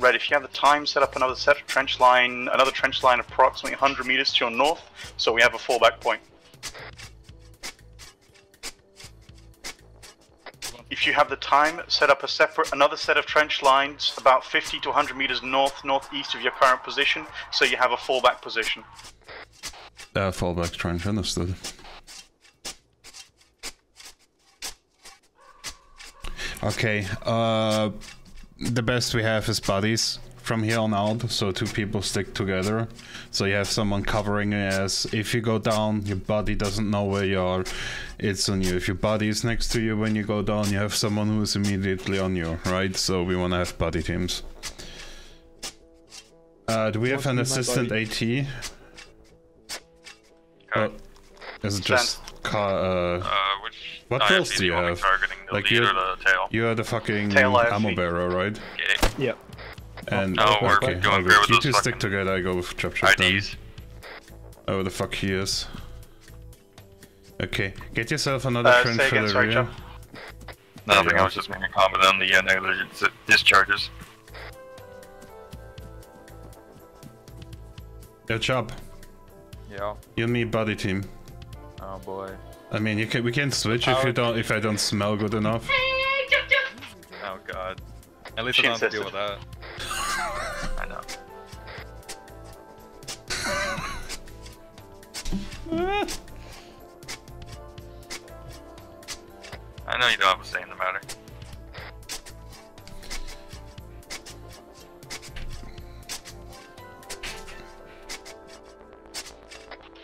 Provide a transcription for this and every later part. Red, if you have the time, set up another set of trench line, another trench line approximately 100 meters to your north, so we have a fallback point. If you have the time, set up a separate, another set of trench lines about 50 to 100 meters northeast of your current position, so you have a fallback position. Fallback trench, understood. Okay, the best we have is buddies from here on out, so two people stick together. So you have someone covering your ass. If you go down, your buddy doesn't know where you are, it's on you. If your buddy is next to you when you go down, you have someone who is immediately on you, right? So we want to have buddy teams. Do we have an assistant AT? Is it just car? What else do you have? Like you are the fucking ammo bearer, right? Yeah. And you two stick together. I go with chop down. Oh, the fuck he is. Okay, get yourself another trench for the rear. Nothing. I was just making a comment on the negligent discharges. Good job. Yeah. You and me, buddy team. Oh boy. I mean, you can. We can switch if you don't. If I don't smell good enough. Oh god. At least I don't have to deal with that. I know. I know you don't have a say in the matter.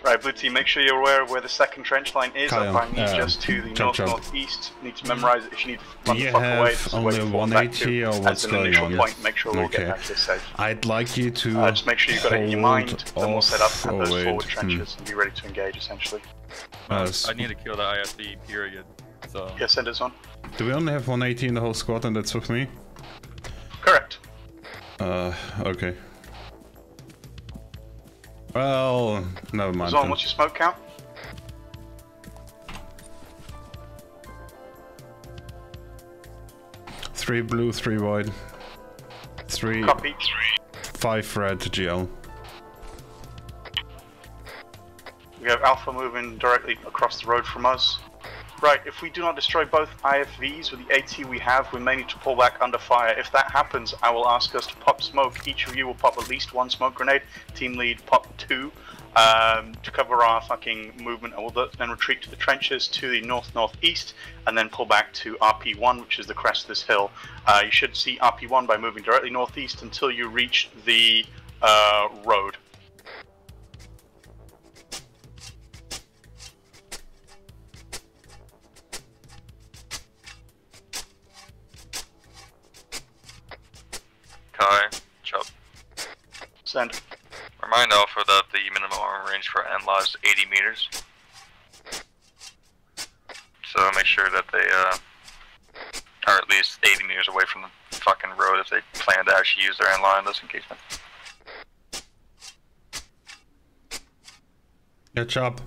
Right, blue team, make sure you're aware of where the second trench line is. Kyle, I find you just to the north-northeast. Need to memorize it if you need to run the fuck away. This only way 180 or what's going on? Point, make sure we'll get back to safe. I'd like you to just make sure you've got it in your mind, then we'll set up those forward trenches and be ready to engage, essentially. I need to kill the ISD, period. So. Yeah, send us on. Do we only have 180 in the whole squad and that's with me? Correct. Okay. Well, never mind. Zon, what's your smoke count? Three blue, three white. Three. Copy. 5 red to GL. We have Alpha moving directly across the road from us. Right, if we do not destroy both IFVs with the AT we have, we may need to pull back under fire. If that happens, I will ask us to pop smoke. Each of you will pop at least one smoke grenade. Team lead, pop 2 to cover our fucking movement. We'll then retreat to the trenches to the north-northeast and then pull back to RP1, which is the crest of this hill. You should see RP1 by moving directly northeast until you reach the road. Kai, chop. Send. Remind Alpha that the minimum arm range for NLAW is 80 meters. So make sure that they are at least 80 meters away from the fucking road if they plan to actually use their NLAW in this engagement. Good job.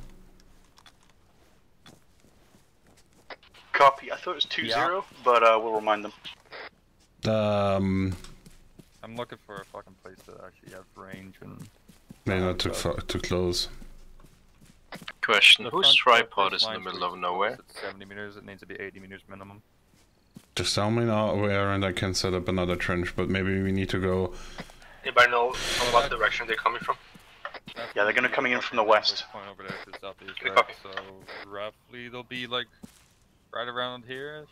Copy. I thought it was 2-0, but we'll remind them. I'm looking for a fucking place that actually has range and... Maybe not too far, too close. Question, whose tripod is in the middle of nowhere? 70 meters, it needs to be 80 meters minimum. Just tell me now where and I can set up another trench, but maybe we need to go... Anybody know from what direction they're coming from? Yeah, they're gonna coming in from the west. Point over there to the southeast, right? So, roughly they'll be like, right around here.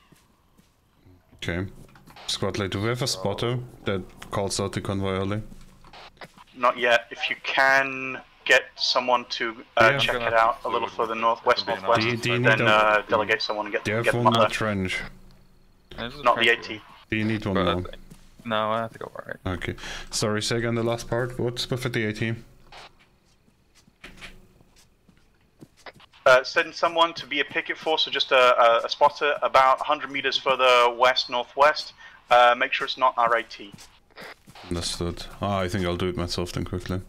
Okay. Squad lead, do we have a spotter that calls out the convoy early? Not yet. If you can get someone to check it out a little further north, west-northwest, then delegate someone and get them up there. Do you have one more trench? Not the AT. Do you need one more? No, I have to go alright. Okay. Sorry, say again the last part. What's with the AT? Send someone to be a picket force, or just a spotter, about 100 meters further west-northwest. Make sure it's not RAT. Understood. Oh, I think I'll do it myself then quickly.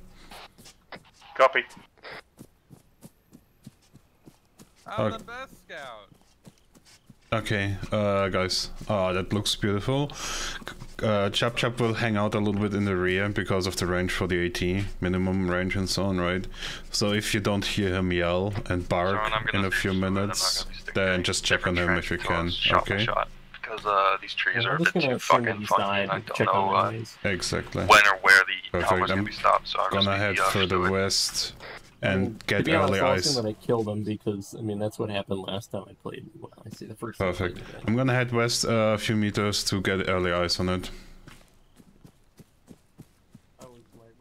Copy. I'm the best scout. Okay, guys. Oh, that looks beautiful. Chap will hang out a little bit in the rear because of the range for the AT, minimum range and so on, right? So if you don't hear him yell and bark in a few minutes, then just check on him if you can, okay? Because these trees are a bit too fucking funny. I don't know exactly when or where the tower's gonna be stopped. So I'm gonna head further west and get early eyes. I'm gonna kill them because I mean that's what happened last time I played. Well, I see the first. Perfect. I'm gonna head west a few meters to get early eyes on it.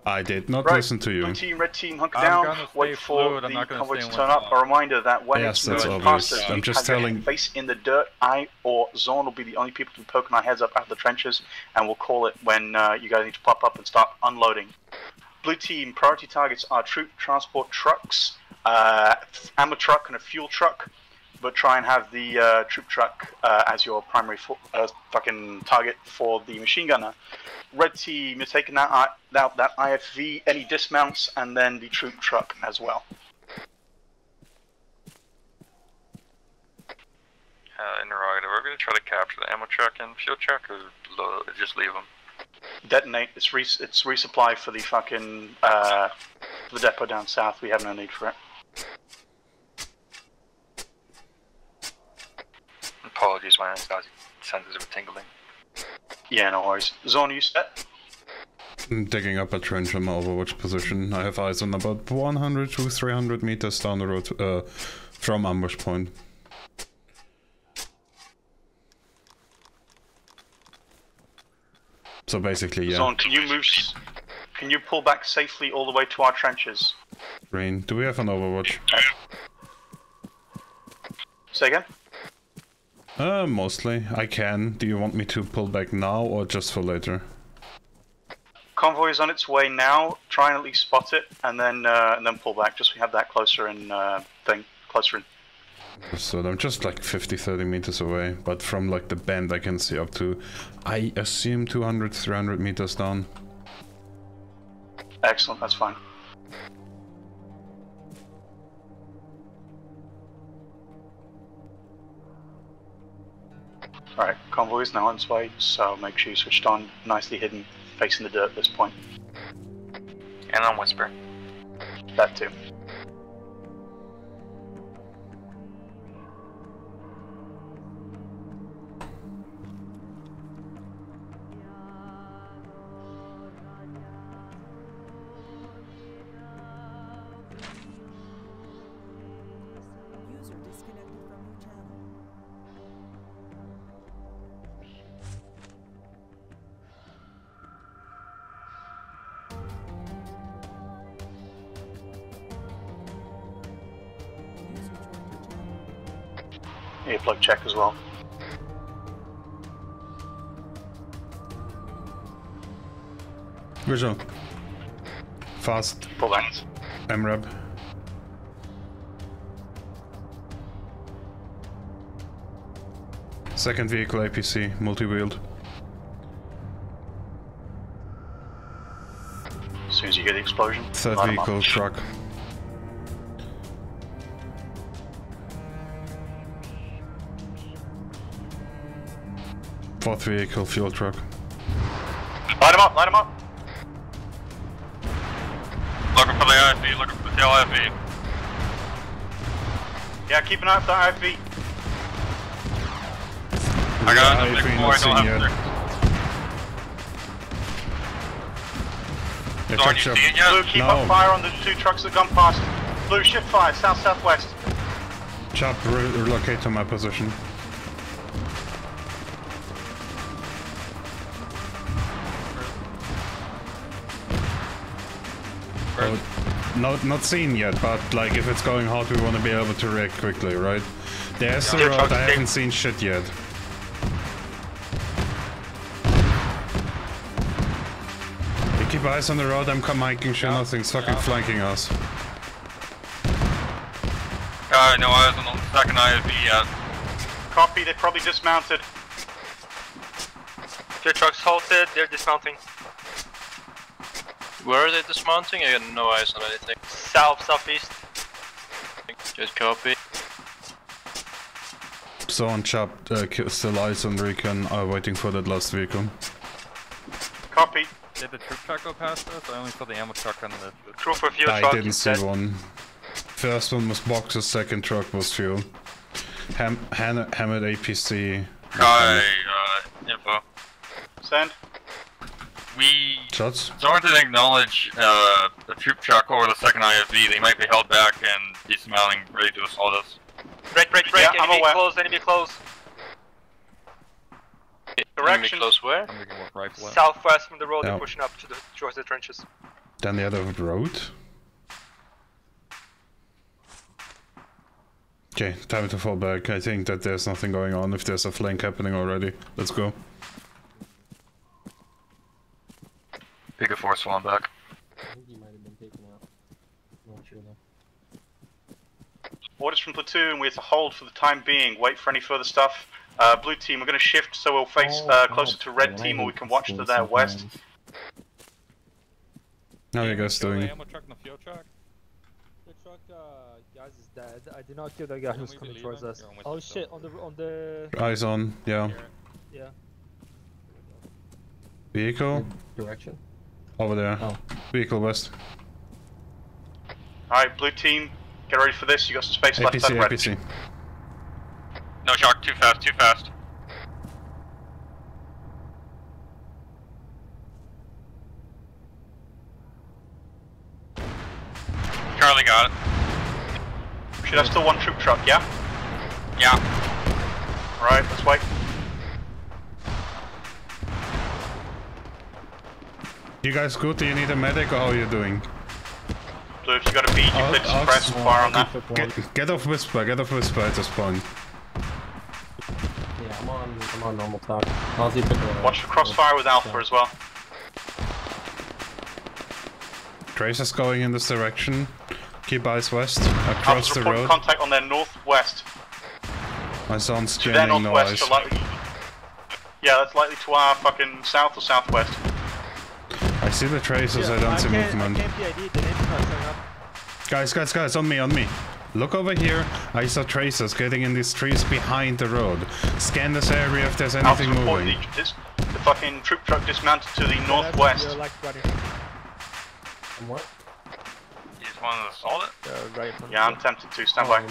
I did not listen to you. Red team, hunker down. Wait for the convoy to turn up. A reminder that when it's moving past us, I'm just telling. Face in the dirt. I or Zorn will be the only people to be poking our heads up out of the trenches, and we'll call it when you guys need to pop up and start unloading. Blue team, priority targets are troop transport trucks, ammo truck, and a fuel truck. But try and have the troop truck as your primary fucking target for the machine gunner. Red team, you're taking that IFV, any dismounts, and then the troop truck as well. Interrogative, we're going to try to capture the ammo truck and fuel truck, or just leave them? Detonate. It's resupply for the fucking for the depot down south. We have no need for it. Apologies, my senses are tingling. Yeah, no worries. Zone, you set? I'm digging up a trench in my overwatch position. I have eyes on about 100 to 300 meters down the road from ambush point. So basically, yeah. Zone, can you move? Can you pull back safely all the way to our trenches? Green, do we have an overwatch? Say again? Mostly. I can. Do you want me to pull back now or just for later? Convoy is on its way now. Try and at least spot it, and then pull back. Just we have that closer in closer in. So I'm just like 50-30 meters away, but from like the bend I can see up to, I assume 200-300 meters down. Excellent. That's fine. Alright, convoy is now on its way, so make sure you switched on, nicely hidden, facing the dirt at this point. And on whisper. That too. Earplug check as well. Visual. Fast. Pull back. MRAP. Second vehicle APC, multi-wheeled. As soon as you hear the explosion. Third vehicle, truck. Fourth vehicle, fuel truck. Line him up, line him up! Looking for the IFV, looking for the IFV. Yeah, keep an eye on the IFV. I got the big boy, I don't have to. Zorn, you see it yet? Blue, keep up fire on the two trucks that gone past. Blue, shift fire, south-southwest. Chop, relocate to my position. Not seen yet, but like if it's going hot, we want to be able to react quickly, right? There's the road. I haven't seen shit yet. You keep eyes on the road. I'm come hiking. Sure, yeah. Nothing's fucking flanking us. No eyes on the second IFV yet. Copy. They probably dismounted. Their truck's halted. They're dismounting. Where are they dismounting? I got no eyes on anything. South, southeast. Just copy. So on chap, still eyes on recon, waiting for that last vehicle. Copy. Did the troop truck go past us? I only saw the ammo truck on the troop of fuel truck. I didn't see one. First one was boxes, second truck was fuel. Hammered APC. Hi, info. Send. We started to acknowledge the troop truck over the second IFV. They might be held back and dismounting, ready to assault us. Break, yeah, enemy close, enemy close. Direction. Close where? Right, southwest from the road, they're pushing up to the towards the trenches. Down the other road? Okay, time to fall back. I think that there's nothing going on if there's a flank happening already. Let's go. Pick a force while I'm back. I think you might have been taken out. Not sure though. Orders from platoon, we have to hold for the time being, wait for any further stuff. Blue team, we're going to shift so we'll face closer to red team, or we can watch to their west. How are you guys doing? The ammo truck and the fuel truck? The truck, guys, is dead. I did not kill the guy who's coming towards us. Oh shit, on the... Eyes on, yeah. Yeah. Vehicle? Direction? Over there. Oh. Vehicle west. Alright, blue team, get ready for this. You got some space left and red. APC. No shock, too fast. Charlie got it. Should have still one troop truck, yeah? Yeah. Right, let's wait. You guys good? Do you need a medic or how are you doing? Blue, if you got a beat, you clip suppress and fire on that. Get off Whisper, at this point. I'm on normal target. Watch the crossfire with Alpha as well. Tracer's going in this direction. Keep eyes west, across the road. Contact on their northwest. My son's scanning noise. Yeah, that's likely to our fucking south or southwest. I see the tracers, I don't see movement. Guys, on me. Look over here, I saw tracers getting in these trees behind the road. Scan this area if there's anything moving. The fucking troop truck dismounted to the northwest. What? You just wanted to solve it? Right, yeah, I'm tempted to. Stand by.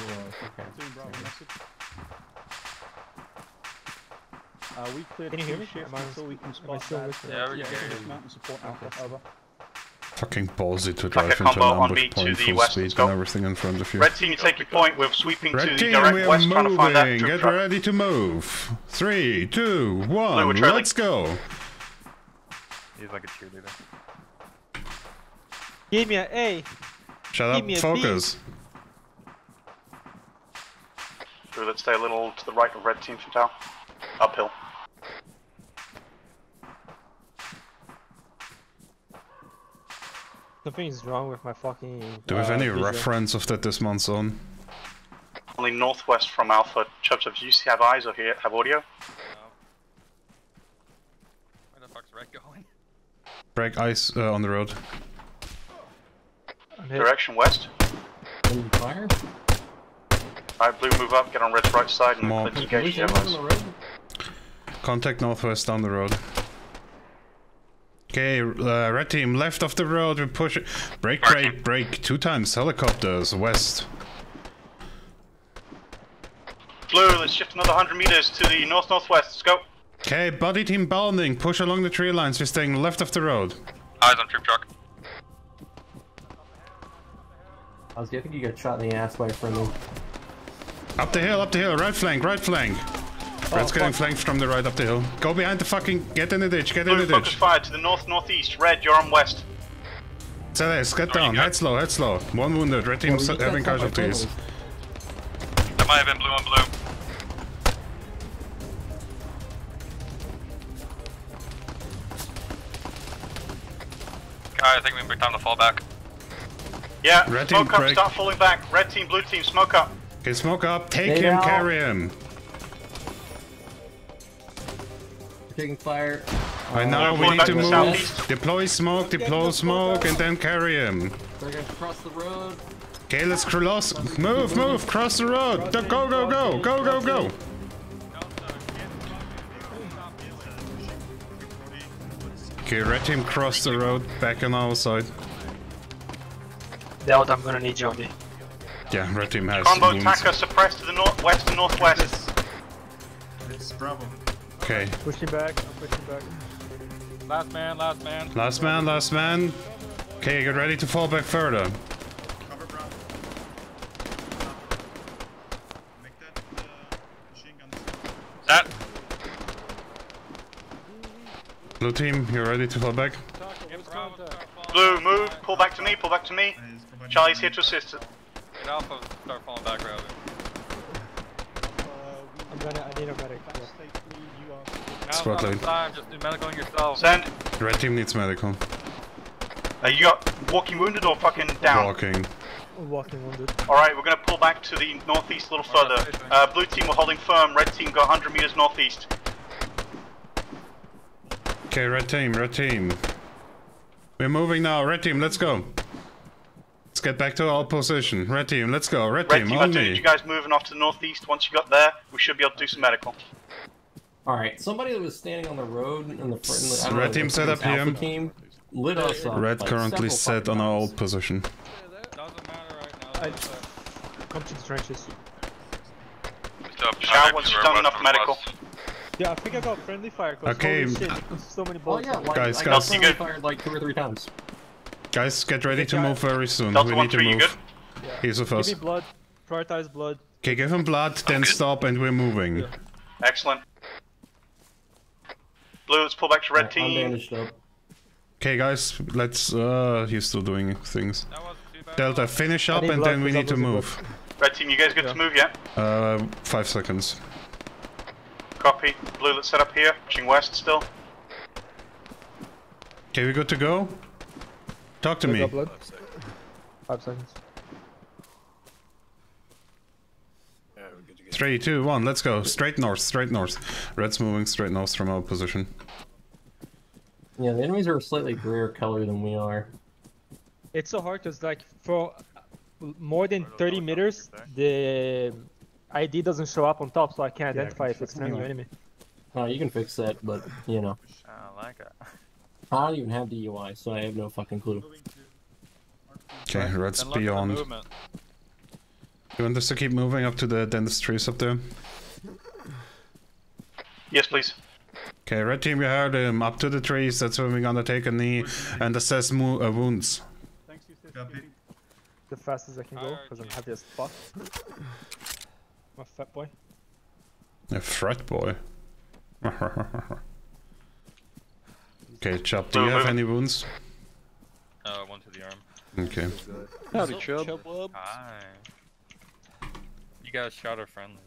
We cleared the ship until we can spot that. Yeah, dismount and support Alpha. Over. Fucking ballsy to drive into an ambush point full speed and everything in front of you. Red team, you take your point, we're sweeping to the direct west, trying to find that troop truck. Get ready to move. 3, 2, 1, let's go! He's like a cheerleader. Give me an A! Shut up, focus! Blue, let's stay a little to the right of red team from tower. Uphill. Something is wrong with my fucking... Do we have any reference of that dismount zone? Only northwest from Alpha. Chubbs, do you have eyes or hear, have audio? No. Where the fuck's Red going? Break ice on the road. Direction west. Fire? Alright, Blue, move up, get on Red's right side and click engage the allies. Contact northwest down the road. Okay, red team, left of the road, we're pushing. Break, 2 times, helicopters, west. Blue, let's shift another 100 meters to the north-northwest, let's go. Okay, body team bounding, push along the tree lines, we're staying left of the road. Eyes on troop truck. I think you got shot in the ass by a friendly. Up the hill, right flank. Red's getting flanked from the right up the hill. Go behind the fucking... Get in the ditch, Blue, focus fire to the north-northeast. Red, you're on west. CLS, get down. Head slow. 1 wounded. Red team's having casualties. That might have been Blue on Blue. Alright, I think we've time to fall back. Yeah, red smoke team up, start falling back. Red team, blue team, smoke up. Okay, smoke up. Take him, carry him. Taking fire. Right now we need to move. Deploy smoke, and then carry him. They're gonna cross the road. Okay, let's cross. Move, cross the road. Go. Okay, red team crossed the road back on our side. Delt, I'm gonna need you on me. Yeah, red team has combo Taka suppressed to the northwest and northwest. It's Bravo. Okay. Pushing back, I'm pushing back. Last man, last man. Last man, last man. Okay, get ready to fall back further. Cover Bravo. Make that machine gun. Set. Blue team, you're ready to fall back. Blue, move, pull back to me, pull back to me. Charlie's here to assist. Get Alpha, start falling back rather. I need a medic. Squad load. Just do medical on yourself. Send. The red team needs medical. Are you walking wounded or fucking down? Walking. Walking wounded. Alright, we're gonna pull back to the northeast a little further. Blue team, we're holding firm. Red team, go 100 meters northeast. Okay, red team, we're moving now. Red team, let's go. Let's get back to our position. Red team, let's go. Red team, I need you guys moving off to the northeast. Once you got there, we should be able to do some medical. All right, somebody that was standing on the road in the front. Red team set up PM. Lit us up. Red currently set on our old position. Doesn't matter right now. Come to the trenches. Shout once you've done enough medical. Yeah, I think I got friendly fire. Okay, holy shit, so many bullets. Oh, yeah, guys, I got fired like 2 or 3 times. Guys, get ready to move very soon. Delta we need to move. Yeah. He's with us. Give me blood. Prioritize blood. Okay, give him blood, then stop, and we're moving. Yeah. Excellent. Blue, let's pull back to red team. Okay, guys, let's. He's still doing things. Delta, finish up, and then we need to move. Red team, you guys good to move yet? 5 seconds. Copy. Blue, let's set up here. Pushing west still. Okay, we good to go? Talk to me. 5 seconds. 3, 2, 1, let's go. Straight north, straight north. Red's moving straight north from our position. Yeah, the enemies are a slightly grayer color than we are. It's so hard because, like, for more than 30 meters, the ID doesn't show up on top, so I can't identify if it's friendly enemy. Oh, you can fix that, but, you know. I don't like it. I don't even have DUI, so I have no fucking clue. Okay, red's beyond. You want us to keep moving up to the dentistries up there? Yes, please. Okay, red team, you heard him. Up to the trees, that's when we're gonna take a knee and assess wounds. Thanks, you said the fastest I can go, because I'm happy as fuck. I'm a fat boy. A frat boy. Okay, Chubb, do you have any wounds? One to the arm. Okay. Howdy, Chubb. Hi. You guys shot our friendlies.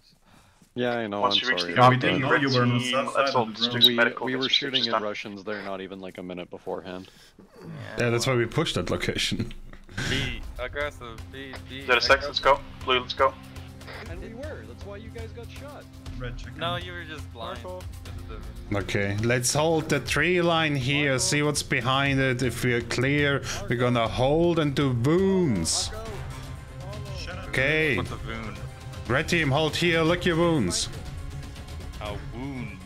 Yeah, I know, I'm sorry. We were shooting at Russians there not even like a minute beforehand. Yeah, that's why we pushed that location. Be aggressive, be aggressive. 6, let's go. Blue, let's go. And we were, that's why you guys got shot. Red chicken. No, you were just blind. Okay, let's hold the tree line here, see what's behind it. If we're clear, we're gonna hold and do wounds. Okay. Red team, hold here, lick your wounds. Our wounds.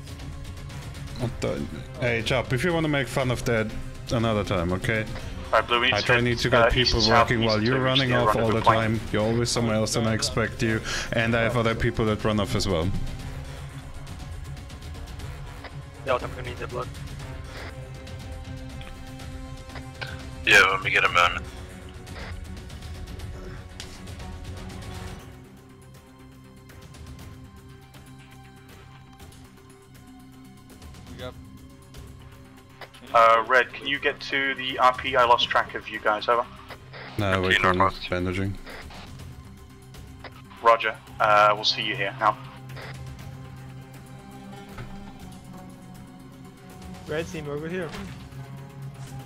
What the... Hey, Chop, if you wanna make fun of that another time, okay? Right, Blue, I try need to get people working while you're running off all the time. You're always somewhere else than I expect you. And I have other people that run off as well. Yeah, I'm gonna need the blood. Yeah, let me get a moment. Red, can you get to the RP? I lost track of you guys, over. No, we're not bandaging. Roger, we'll see you here now. Red team, over here.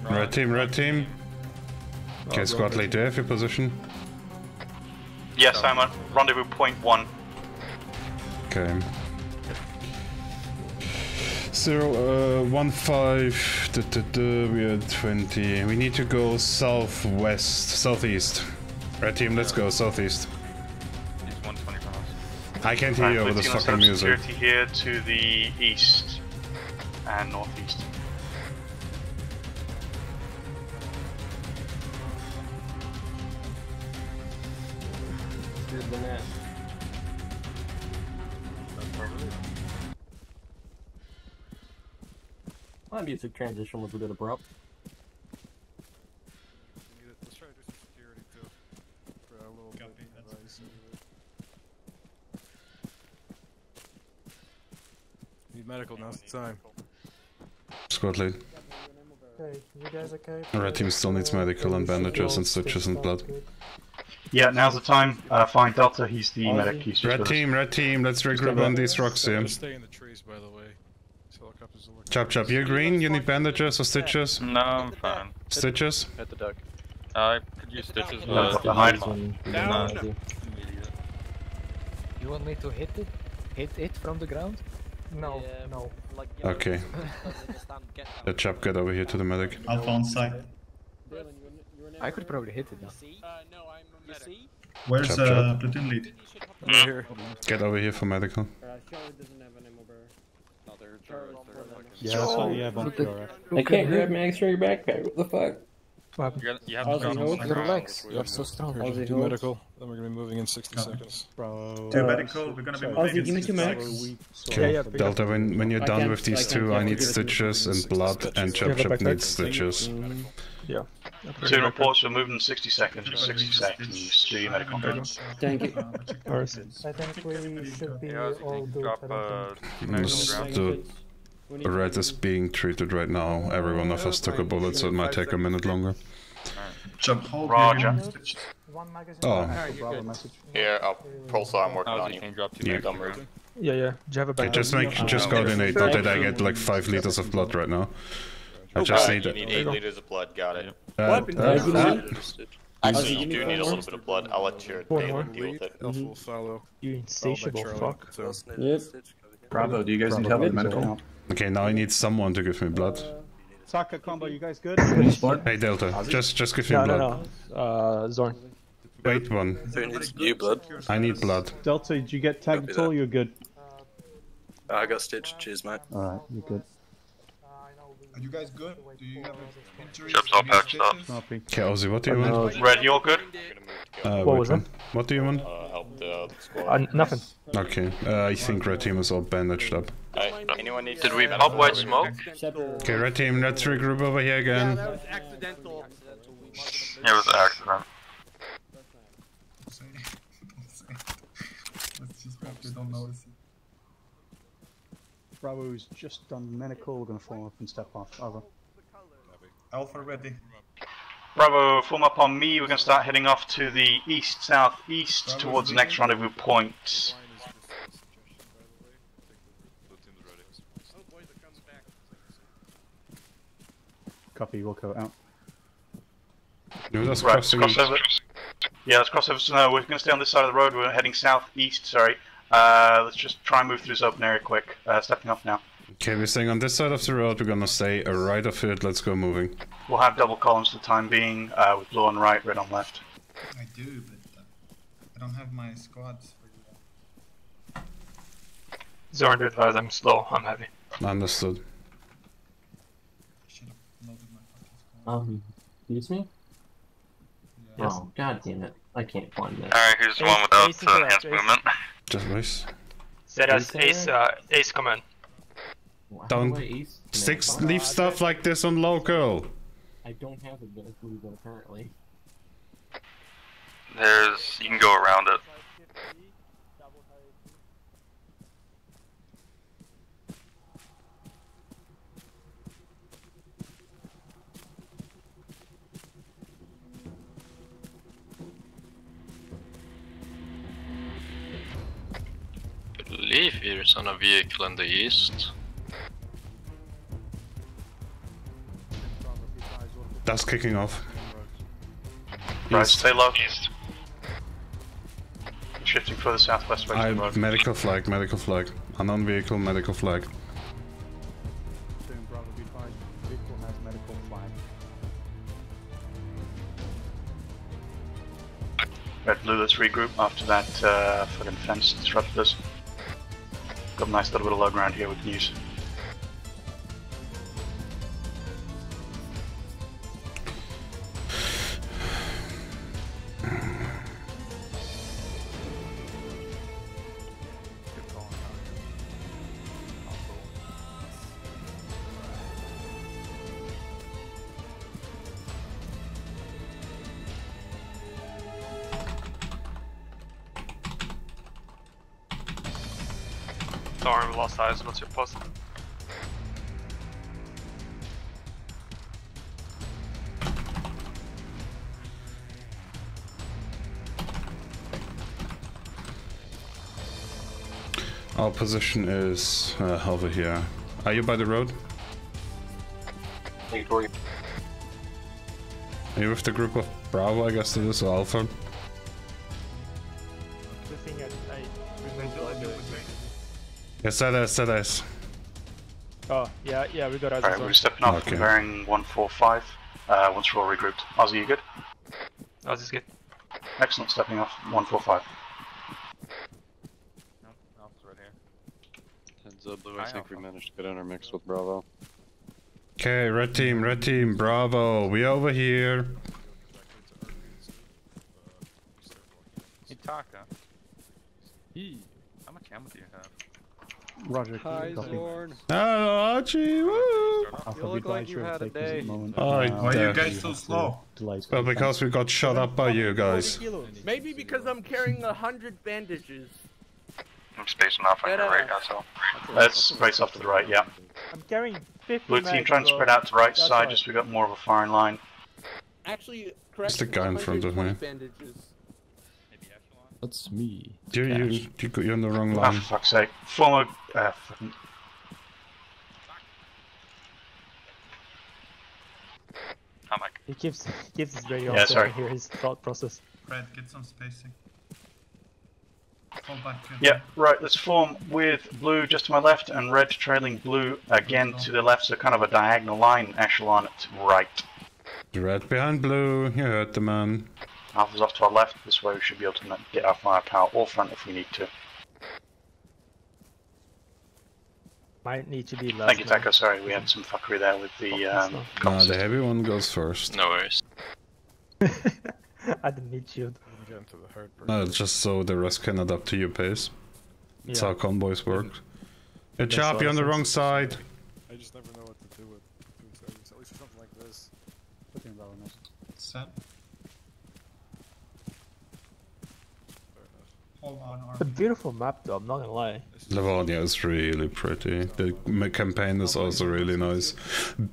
Red team, red team. Okay, squad lead, do you have your position? Yes, I'm at rendezvous point 1. Okay. 0, 1, 5, we are 20. We need to go southwest, southeast. Red team, let's go southeast. It's 120 miles. I can't hear you over this fucking music. Security here to the east and northeast. is the net. That's probably it. My music transition was a bit abrupt. Let's try to do some security too. For a little bit of advice. Need medical, now's the time. Squad lead. Okay, you guys okay? Red team still needs medical and bandages and stitches and blood. Yeah, now's the time. Find Delta, he's the medic. He's red team, let's regroup on these rocks here. Just stay in the trees, by the way. Chap, you're green, you need bandages or stitches? No, I'm fine. Stitches? Hit the duck. I could use stitches, but behind one. You want me to hit it? Hit it from the ground? No, yeah, no. Like, yeah, okay. The chap, get over here to the medic. Alpha on site. I could probably hit it now. No, I'm a medic. Where's platoon lead? Over here. Get over here for medical. Yeah, so yeah, I can't grab my extra backpack. What the fuck? You have to relax. You're so strong. Two medical. Then we're gonna be moving in 60 seconds. Bro. Two medical. We're gonna be moving in 60 seconds. Okay. Delta, when you're done with these two, I need stitches and blood, and Chap needs stitches. Yeah. Two reports. We're moving in 60 seconds. 60 seconds. Do your medical. Thank you. I think we should be all good. Red is being treated right now. Every one of us took a bullet, so it might take a minute longer. Jump. Roger. Oh. Yeah, I'll pulse. I'm working on you. Yeah. Okay, just coordinate. Did I get like 5 liters of blood right now? I just need. You need 8 liters of blood. Got it. Actually, you do need a little bit of blood. I'll let your Dalen deal with it. You insatiable fuck. Bravo. Do you guys need help with medical? Okay, now I need someone to give me blood. Saka combo, you guys good? Hey Delta, just give me blood. No. Zorn. Wait one. Who needs you blood? I need blood. Delta, did you get tagged at all? You're good. I got stitched. Cheers, mate. Alright, you're good. Are you guys good? Do you have injuries? Okay, Ozzy, what do you want? Red, you're good. What was that? What do you want? Help the squad. Nothing. Okay, I think Red Team is all bandaged up. Anyone need? Did we pop white smoke? Okay, Red Team, let's regroup over here again. Yeah, that was accidental. It was an accident. Let's just hope they don't notice it. Bravo is just done medical, we're gonna form up and step off. Over. Alpha ready. Bravo, form up on me, we're gonna start heading off to the east, southeast, Bravo towards the next rendezvous point. Copy, we'll go out. No, that's right, crossover. Yeah, let's cross over snow. We're gonna stay on this side of the road, we're heading southeast, sorry. Let's just try and move through this open area quick. Stepping off now. Okay, we're staying on this side of the road, we're gonna stay right of it, let's go moving. We'll have double columns for the time being, with blue on right, red on left. I do, but I don't have my squads for you. Zorn to advise, I'm slow, I'm heavy. Understood. I should have loaded my fucking squad. Excuse me? Yeah. Oh, god damn it. I can't find that. Alright, here's the one without hands movement. Just nice. ZS Ace, Ace command. Don't leave stuff like this on local. I don't have a bit of food apparently. You can go around it. I believe here is on a vehicle in the east. That's kicking off. Right, stay low. East. Shifting further southwest. Medical flag. Unknown vehicle, medical flag. Red blue, let's regroup after that fucking fence disrupted us. Got a nice little bit of log around here with news. sorry, we lost eyes, what's your post? Our position is over here. Are you by the road? Victoria. Are you with the group of Bravo, I guess it is, or Alpha? Yes, that is, that is. Oh, yeah, yeah, we got eyes. Alright, we're stepping off, okay. Bearing 145, once we're all regrouped. Ozzy, you good? Ozzy's good. Excellent, stepping off, 145. No, Alpha's right here. Heads up, Blue, I think we managed to get in our mix with Bravo. Okay, red team, Bravo, we over here. Itaka. Hey, how much ammo do you have? Roger. Hi, Zorn. Hello, Archie. Woo. You look like you had a day. Why are you guys so slow? Well, because we got shot up by you guys. Maybe because I'm carrying 100 bandages. I'm spacing off on your right now, so let's space off to the right. Yeah. I'm carrying 50. Blue team, trying to spread out to the right side, just we got more of a firing line. Actually, correct. There's the guy in front of me. Bandages. That's me. You're on the wrong line. Ah, for fuck's sake. Former... He gives his radio off to hear his thought process. Fred, get some spacing. Fall back. Yeah, right, let's form with blue just to my left and red trailing blue again to the left, so kind of a diagonal line echelon to right. Red behind blue, you heard the man. Alpha's off to our left, this way we should be able to get our firepower all front if we need to. Might need to be left. Thank you, Taco, sorry, we had some fuckery there with the the heavy one goes first. No worries. I didn't need shield. No, just so the rest can adapt to your pace. That's how convoys work. Good job, you're on the wrong side. I just never know what to do with things, at least for something like this. Sam? It's a beautiful map though, I'm not gonna lie. Livonia is really pretty. The campaign is also really nice.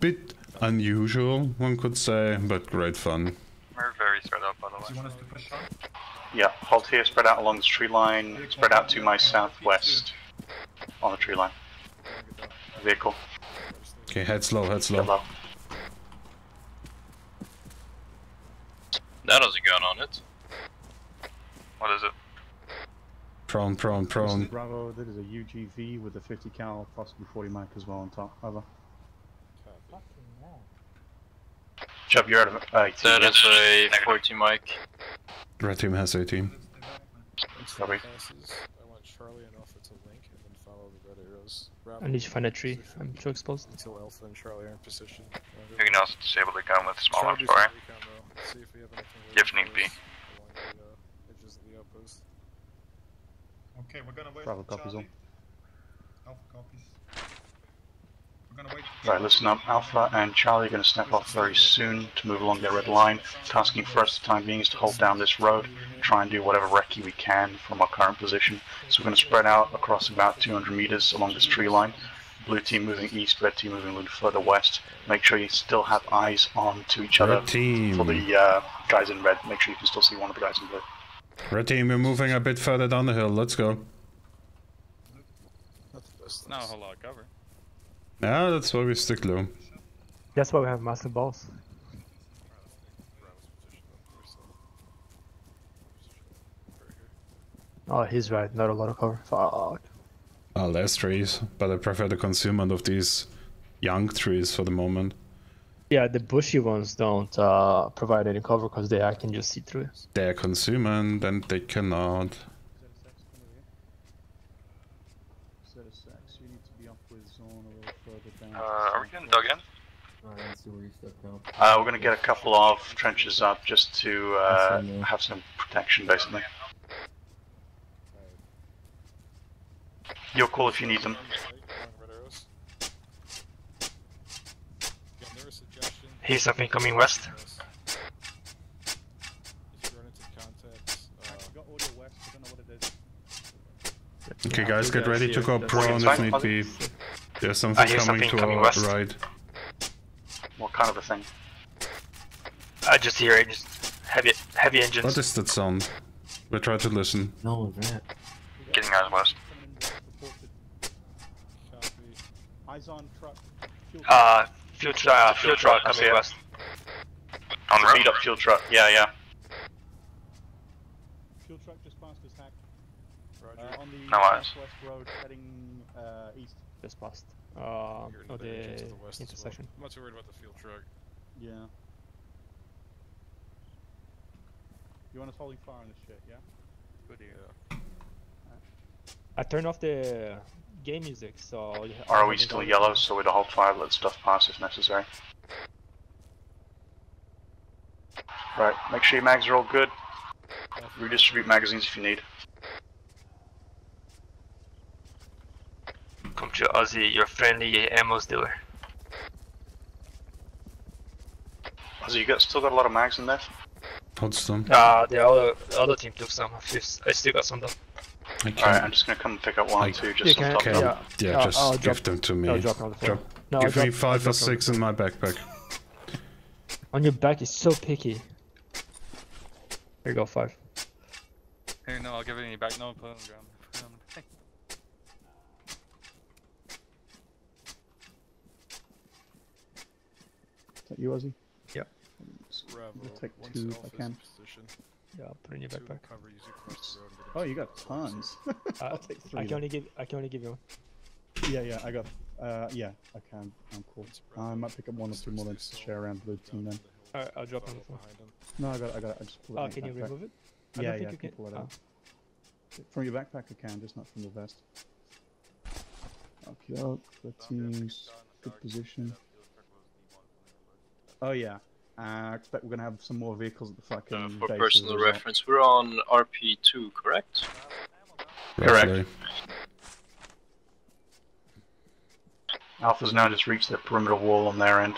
Bit unusual, one could say, but great fun. We're very spread out, by the way. Do you want us to push on? Yeah, halt here, spread out along the tree line, spread out to my southwest. On the tree line. Vehicle. Okay, heads low, heads low. That has a gun on it. What is it? Prone. Bravo, that is a UGV with a 50 cal, possibly 40 mic as well on top. Over. Chubb, you're out of it. That is a 40 mic. Red team has 18. Copy. I want Charlie and Alpha to link and then follow the red arrows. I need to find a tree. I'm too exposed. Until Alpha and Charlie are in position. You can also disable the gun with small arms fire. If need be. Okay, we're gonna wait for Charlie. Alpha copies. We're gonna wait for Charlie. Right, listen up. Alpha and Charlie are gonna snap off very soon to move along their red line. Tasking for us, the time being, is to hold down this road, try and do whatever recce we can from our current position. So we're gonna spread out across about 200 meters along this tree line. Blue team moving east, red team moving a little further west. Make sure you still have eyes on to each other. Red team. For the guys in red, make sure you can still see one of the guys in blue. Red team, we're moving a bit further down the hill, let's go. That's not a whole lot of cover. Yeah, that's why we stick low. That's why we have massive balls. Oh, he's right, not a lot of cover. Fuck. Oh, less trees, but I prefer the concealment of these young trees for the moment. Yeah, the bushy ones don't provide any cover because they can just see through it. They're consuming and they cannot. You need to be up with Zone a little further down. Are we getting dug in? We're going to get a couple of trenches up just to have some protection, basically. Your call if you need them. Here's something coming west. Okay, guys, get ready to go prone if need be. There's something coming to our right. What kind of a thing? I just hear it. Just heavy engines. What is that sound? We try to listen. No, that. Getting out of west. Fuel truck coming west. On road. Beat up fuel truck. Yeah, yeah. Fuel truck just passed his hack. On the northwest road heading east. Just past. Oh, the intersection. Well. I'm not too worried about the fuel truck. Yeah. You want us holding fire on this shit, yeah? Good idea. Yeah. I turned off the game music, so... Are we still yellow, so we don't hold fire, let stuff pass if necessary? Right, make sure your mags are all good. Redistribute magazines if you need. Come to Ozzy, your friendly ammo dealer. Ozzy, you still got a lot of mags in there? The other team took some. I still got some though. Okay. Alright, I'm just gonna come pick up one or two just on top of them. Yeah, just give them to me. Give me 5 or 6 in my backpack. On your back is so picky. Here you go, 5. Hey, no, I'll give it in your back. No, put it on the ground. Is that you, Ozzy? Yeah. I'll take 2 if I can. Yeah, I'll put in your backpack. Oh, you got tons. I'll take 3. I can only give you 1. Yeah, I got. I can. I'm cool. I might pick up 1 or 2 more than to share around the team then. Alright, I'll drop on the floor. No, I got it. I just pulled it. Oh, can you remove it? Yeah, I can pull it out. From your backpack, I can, just not from the vest. Okay, the team's good position. Oh, yeah. I expect we're gonna have some more vehicles at the fucking for personal reference, we're on RP2, correct? Correct. Alpha's now just reached the perimeter wall on their end.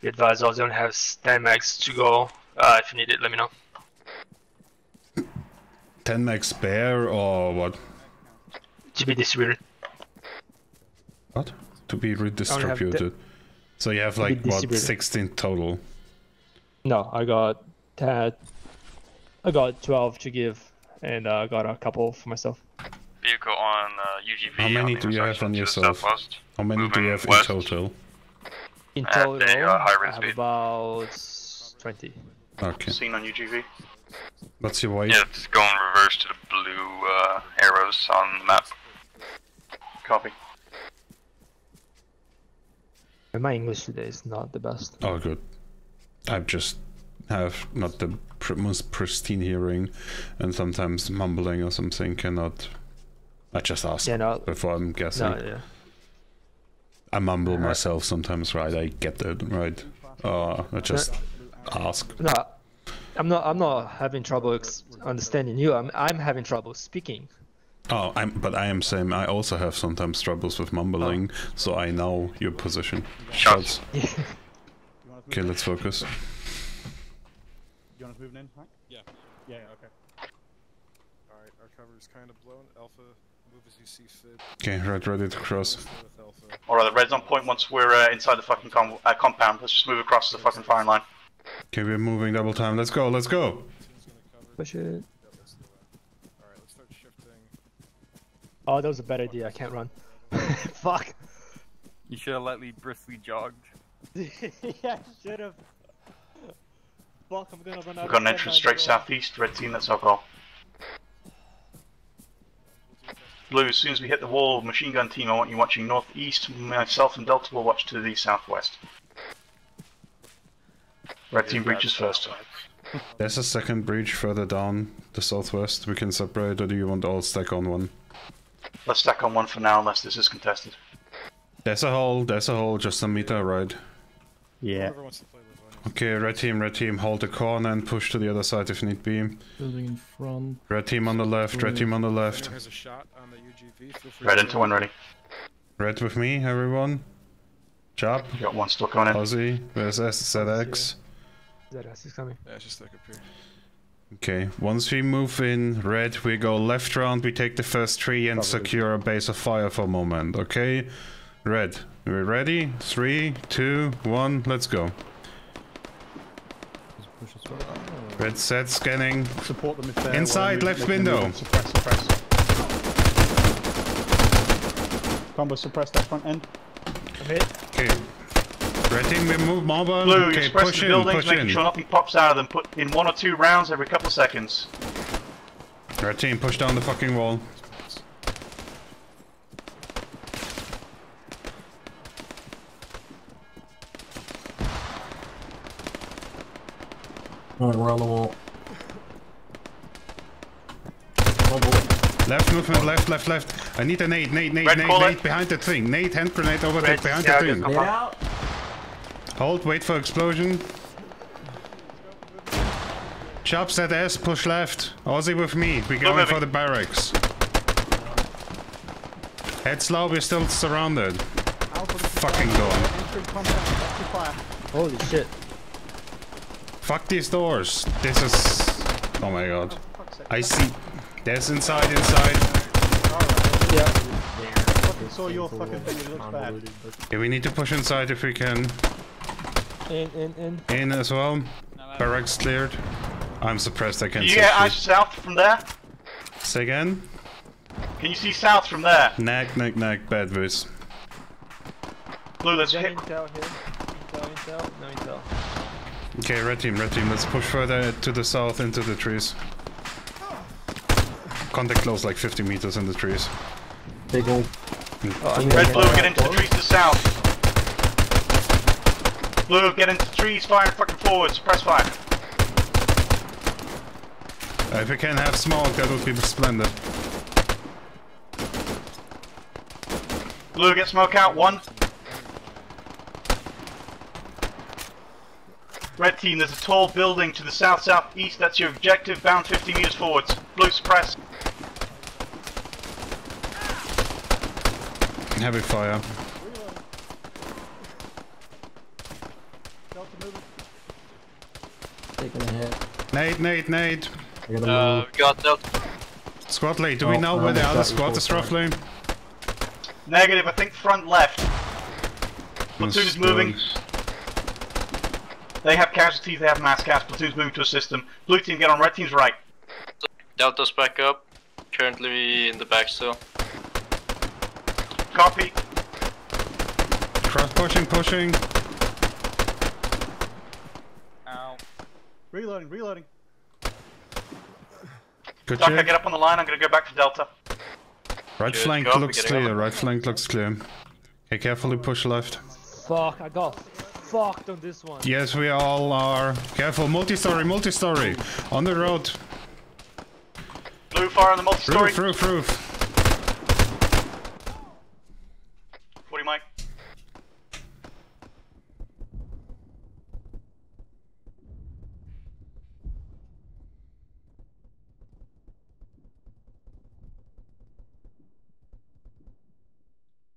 Be advised, I don't have 10 mags to go. If you need it, let me know. 10 mags spare or what? To be distributed. What? To be redistributed. So you have like what, 16 total? No, I got 12 to give, and I got a couple for myself. Vehicle on UGV. How many do you have on yourself? How many do you have in total? In total, I have about 20. Okay. Seen on UGV. What's your weight? Yeah, just go in reverse to the blue arrows on the map. Copy. My English today is not the best. Oh, good. I just have not the most pristine hearing, and sometimes mumbling or something cannot... I just ask before I'm guessing. I mumble myself sometimes, right? I get that, right? I just ask. No, I'm not having trouble understanding you. I'm having trouble speaking. Oh, I am same. I also have sometimes troubles with mumbling, so I know your position. Shots. Okay, let's focus. You want us moving in, Hank? Yeah, okay. Alright, our cover is kind of blown. Alpha, move as you see fit. Okay, red ready to cross. Alright, the red's on point once we're inside the fucking compound. Let's just move across to the fucking firing line. Okay, we're moving double time. Let's go! Push it. Oh, that was a bad idea. I can't run. Fuck. You should have lightly, briskly jogged. Yeah, I should have. Fuck, I'm gonna run out. We've got an entrance straight southeast. Red team, that's our goal. Blue, as soon as we hit the wall, machine gun team, I want you watching northeast. Myself and Delta will watch to the southwest. Red team breaches first. There's a second breach further down the southwest. We can separate, or do you want all stack on one? Let's stack on one for now, unless this is contested. There's a hole, just a meter, right? Yeah. Okay, red team, hold the corner and push to the other side if need be. Building in front. Red team on the left. Has a shot on the UGV. Red into one, ready. Red with me, everyone. Chop. You got one still coming in. Aussie, where's SZX? ZX is coming. Yeah, it's just like up here. Okay, once we move in red, we go left round, we take the first tree and secure a base of fire for a moment, okay? Red, we're ready? 3, 2, 1, let's go. Red set, scanning. Support them if they're inside, left window. Suppress, suppress. Combo, suppress that front end. Okay. Red team, we move mobile. Blue, okay, push the buildings, push making in. Sure nothing pops out of them. Put in 1 or 2 rounds every couple of seconds. Red team, push down the fucking wall. Alright, we're on the wall. Left movement, left. I need a nade, nade behind the thing. Nade, hand grenade over there, behind the thing. Get out. Hold, wait for explosion. Chops that ass, push left. Aussie with me, we're going for the barracks. Heads low, we're still surrounded. Fucking gone. Holy shit. Fuck these doors. This is... Oh my god. I see. There's inside. Yeah. I saw your fucking thing, it looks bad. Yeah, we need to push inside if we can. In as well. Barracks cleared. I'm suppressed, I can't see. Yeah, I south from there. Say again? Can you see south from there? Nag, bad voice. Blue, let's hit. Intel, no intel. Okay, red team, let's push further to the south into the trees. Contact close, like 50 meters in the trees. Big old. Red, blue, get into the trees to the south. Blue, get into trees, fire fucking forwards, press fire. If we can have smoke, that would be splendid. Blue, get smoke out, 1. Red team, there's a tall building to the south-southeast, that's your objective, bound 50 meters forwards. Blue, suppress. Heavy fire. Nade. Got Delta. Squad lead, do we know where the other squad is roughly? Negative, I think front left. Platoon is moving. They have casualties, they have mass cast. Platoon's moving to assist them. Blue team, get on red team's right. Delta's back up. Currently in the back still. Copy. Cross pushing. Reloading. Good Doc, I get up on the line, I'm gonna go back to Delta. Right Good flank job, looks clear, Okay, carefully push left. Fuck, I got fucked on this one. Yes, we all are. Careful, multi-story. On the road. Blue fire on the multi-story. Roof. 40 mic.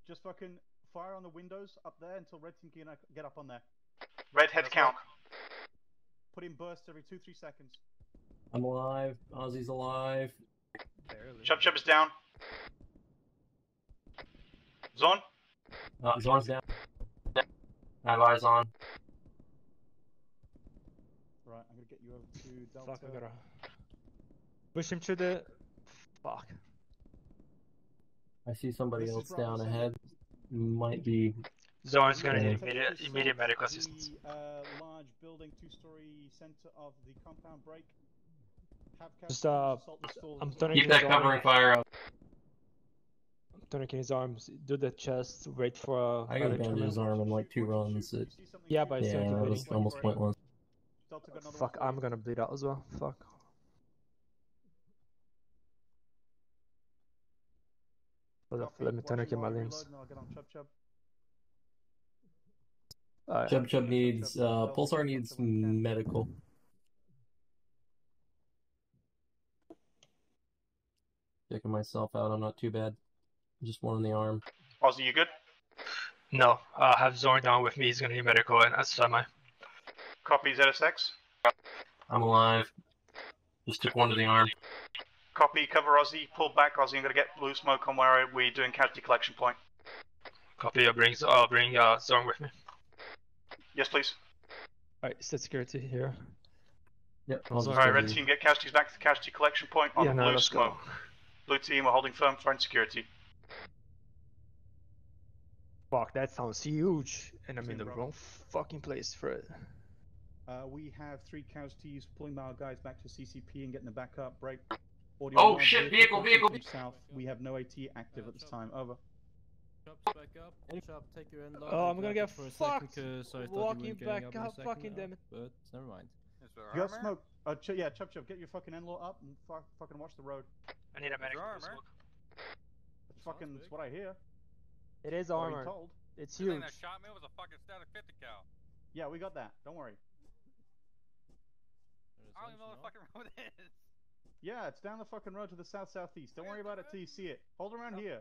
Just fucking fire on the windows up there until red team can get up on there. Red head count. Put in bursts every 2-3 seconds. I'm alive. Ozzy's alive. Chub is down. Zon? Zon's down. Have eyes on. Right, I'm gonna get you over to Delta. Fuck, I gotta push him to the... Fuck. I see somebody else down ahead. Might be. Zone's gonna need immediate medical assistance. Large building, 2-story center of the compound break. Just I'm turning that covering fire up. I'm turning his arms. Do the chest. Wait for. I got down his arm in like 2 runs. Yeah, but yeah, that was almost pointless. Fuck, I'm gonna bleed out as well. Fuck. Let me turn again my limbs. Chub needs, Pulsar needs medical. Checking myself out, I'm not too bad. Just one on the arm. Ozzy, you good? No, I have Zorn down with me, he's gonna need medical, and that's semi. Copy ZSX. I'm alive. Just took one to the arm. Copy, cover Aussie, pull back Aussie, I'm going to get blue smoke on where we're doing casualty collection point. Copy, I'll bring Storm with me. Yes, please. Alright, set security here. Yep. Alright, red team, get casualties back to the casualty collection point on blue smoke. Go. Blue team, we're holding firm for security. Fuck, that sounds huge, and I'm in the wrong fucking place for it. We have 3 casualties, pulling our guys back to CCP and getting them back up, break. Audio oh shit, vehicle! South. We have no AT active at this time, over. Back up. Take your end oh, I'm gonna get fucked! Walking back up, fucking damn it. But, never mind. You got smoke. Yeah, Chop, get your fucking NLAW up and fucking watch the road. I need a medic. That's fucking, that's what I hear. It is armor. It's huge. That shot me was a fucking static 50 cal. Yeah, we got that. Don't worry. I don't even know what the fucking road is. Yeah, it's down the fucking road to the south-southeast. Don't worry about it till you see it. Hold around here.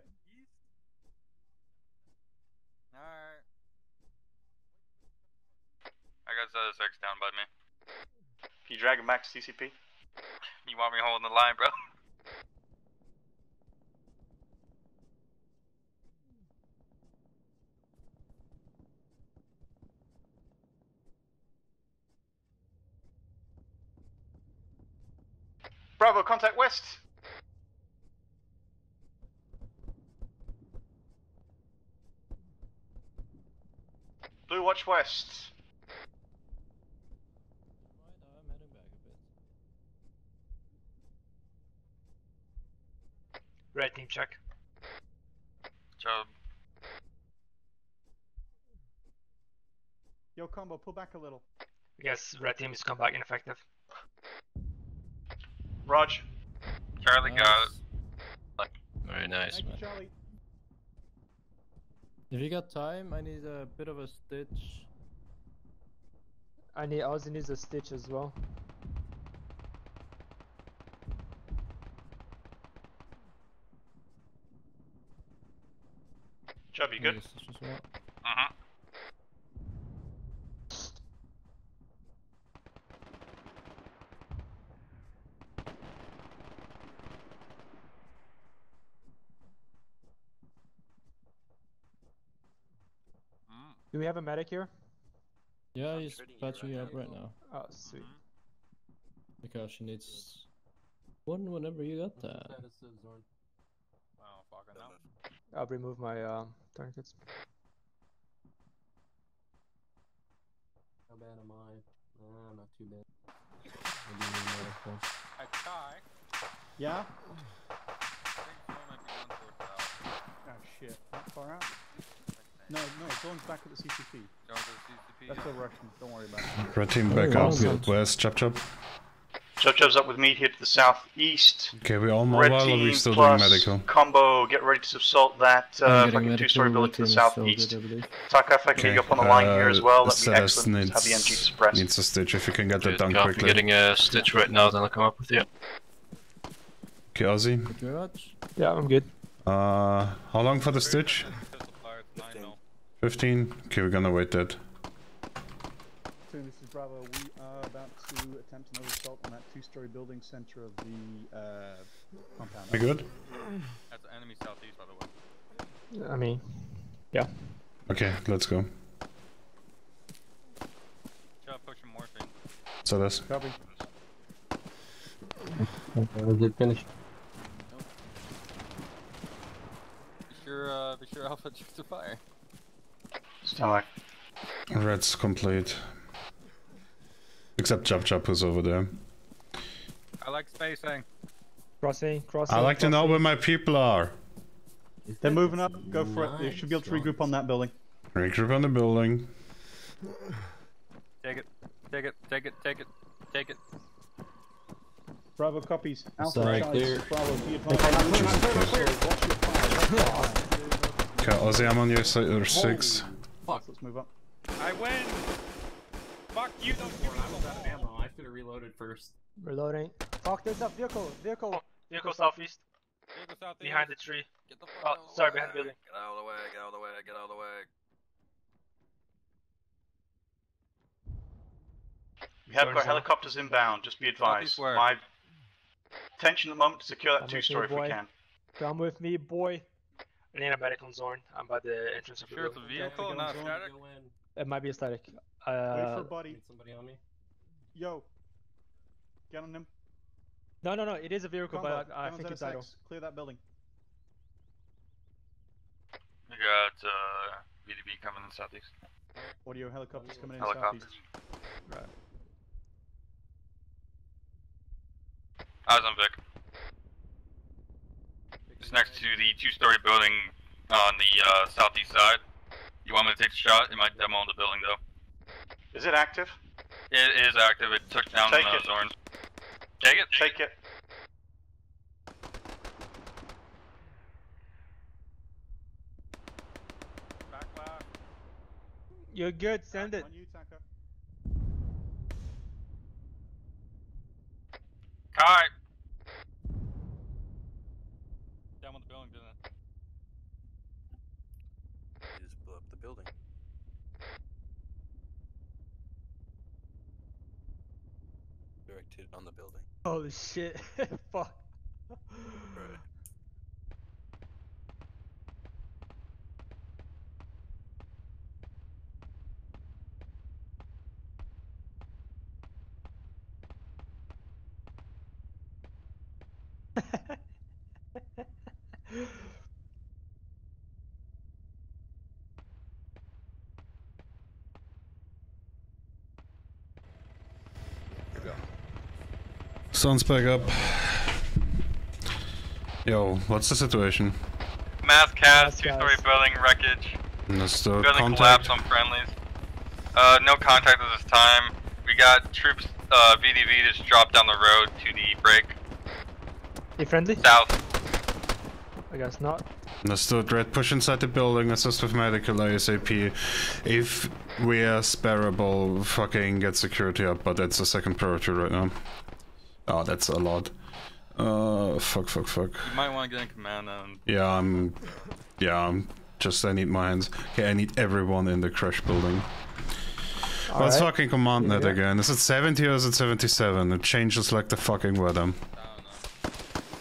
Alright. I got the other six down by me. Can you drag him back to CCP? You want me holding the line, bro? Bravo, contact west. Blue, watch west. I'm heading back a bit. Red team, check. Job. Yo, combo, pull back a little. Yes, red team is combat ineffective. Rog. Charlie nice. Got it. Very nice, man. Charlie. If you got time, I need a bit of a stitch. I also need a stitch as well. Chubby, good? Well. Uh-huh. Do we have a medic here? Yeah, he's patching you up right now. Oh, sweet. Because she needs one whenever you got that. Oh, fucking hell. I'll remove my tourniquets. How bad am I? Not too bad. I die. Yeah? Oh shit, not far out. No, Dawn's back at the CCP. Oh, the CCP. That's a Russian, don't worry about it. Red team back up, where's Chop? Chop's up with me here to the southeast. Okay, we're all mobile, or we still doing medical? Combo, get ready to assault that fucking 2-story building to the southeast. Taka, if I can get you up on the line here as well, that'd be excellent. Have the MG suppressed. Needs a stitch, if you can get that done quickly. I'm getting a stitch right now, then I'll come up with you. Okay, Ozzy? Yeah, I'm good. How long for the stitch? 15. Okay, we're gonna wait that. So this is Bravo. We are about to attempt another assault on that 2-story building center of the compound. We good? That's the enemy southeast, by the way. I mean, yeah. Okay, let's go. Job pushing morphine. So that's. Copy. Is it finished? Nope. Be sure Alpha just to fire. Stomach. Red's complete. Except Chop is over there. I like spacing. Crossing. I like to know where my people are. They're moving up, go for it. You should be able to regroup on that building. Regroup on the building. Take it. Bravo copies. Alpha right there. Bravo, be okay, Ozzy, I'm on your side, there's 6. Fuck, let's move up. I win! Fuck you, don't shoot me! I'm out of ammo, I should have reloaded first. Reloading. Fuck, there's a vehicle! Vehicle southeast. Vehicle southeast. Behind the tree. Get the fuck out of the way. Sorry, behind the building. Get out of the way. We have got helicopters inbound, just be advised. My Tension moment to secure that two-story if we can. Come with me, boy. I need a medical zone. I'm by the entrance of the room. Sure, it's a vehicle, not static. It might be a static. Wait for buddy. Need somebody on me. Yo. Get on him. No, no, no. It is a vehicle, combo. But I think it's idle. Clear that building. We got VDV coming in southeast. Audio helicopters coming in southeast. Right. Eyes on Vic. It's next to the two-story building on the southeast side. You want me to take a shot? It might demo the building though. Is it active? It is active. It took down the Zorn. Take it. Take it. Back. You're good. Send it. Alright. Down with the building, didn't it? They just blew up the building. Directed on the building. Holy shit. Fuck. Right. Sun's back up. Yo, what's the situation? Mass cast, two-story building, wreckage. Building collapse on friendlies. No contact at this time. We got troops, VDV just dropped down the road to the break. Hey, friendly? South. I guess not. Understood. Red, push inside the building, assist with medical ASAP. If we are sparable, fucking get security up, but that's the second priority right now. Oh, that's a lot. Fuck. You might want to get in command and... I need my hands. Okay, I need everyone in the crash building. Let's fucking command net again. Is it 70 or is it 77? It changes like the fucking weather. I don't know.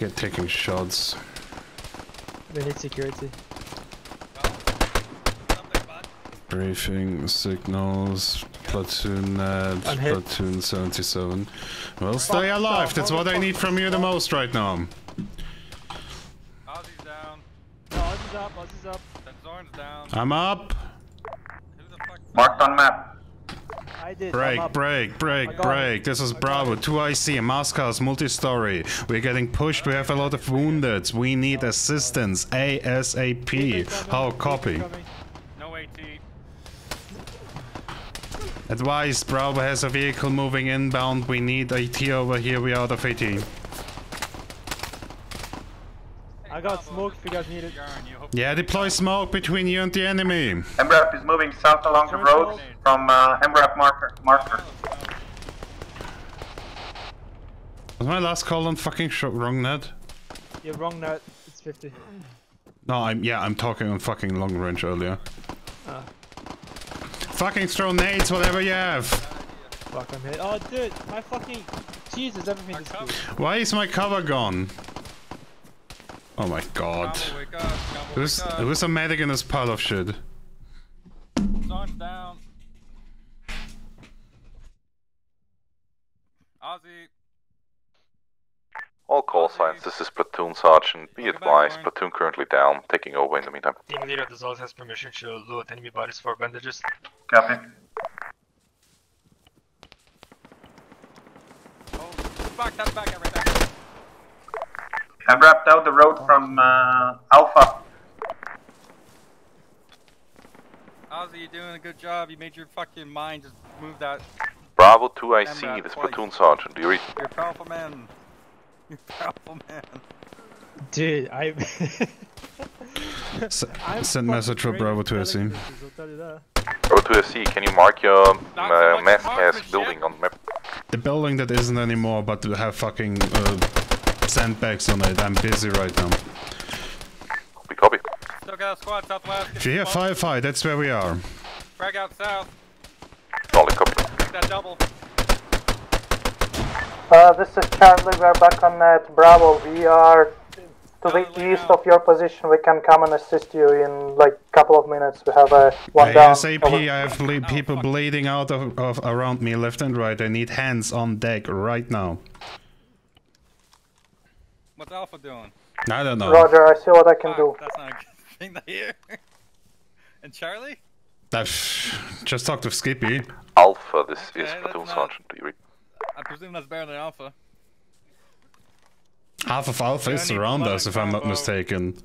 Get taking shots. We need security. Briefing, signals, platoon net, platoon 77. Well, stay alive, that's what I need from you the most right now. Ozzy's down. No, Ozzy's up, Ozzy's up. Then Zorn's down. I'm up. Marked on map. I did. Break. This is Bravo, 2IC, Moscow's multi-story. We're getting pushed, we have a lot of wounded. We need assistance, ASAP. How copy? No AT. Advised, Bravo has a vehicle moving inbound. We need AT over here. We are out of AT. I got smoke if you guys need it. Yeah, deploy smoke between you and the enemy. MRAP is moving south along the road from MRAP marker. Was my last call on fucking wrong net? Yeah, wrong net. It's 50. No, I'm talking on fucking long range earlier. Fucking throw nades, whatever you have. Fuck, I'm hit. Oh, dude, my fucking... Jesus, everything is good. Why is my cover gone? Oh my god. Who's a medic in this pile of shit? Zon's down. Ozzy. All call signs, this is platoon sergeant. Be advised, platoon currently down, taking over in the meantime. Team leader of the has permission to loot enemy bodies for bandages. Copy. Oh, fuck, that's back, right back. I'm wrapped out the road from Alpha. Ozzy, you're doing a good job, you made your fucking mind, just move that. Bravo 2IC, this platoon sergeant, do you read? You're a powerful man. Oh, man. Dude, I send message for Bravo 2FC. Bravo 2FC, can you mark your mass cast building on the map? The building that isn't anymore, but have fucking sandbags on it. I'm busy right now. Copy. Still got a squad southwest. If you hear firefight, that's where we are. Frag out south. Solid copy. That double. This is Charlie, we're back on net. Bravo, we are to the east of your position. We can come and assist you in like a couple of minutes. We have a one down. ASAP, over. I have people bleeding out of around me left and right. I need hands on deck right now. What's Alpha doing? I don't know. Roger, I see what I can do. That's not a good thing to hear. And Charlie? I've just talked with Skippy. Alpha, this is Platoon Sergeant. I presume that's better than Alpha. Half of Alpha is around us, if I'm not mistaken.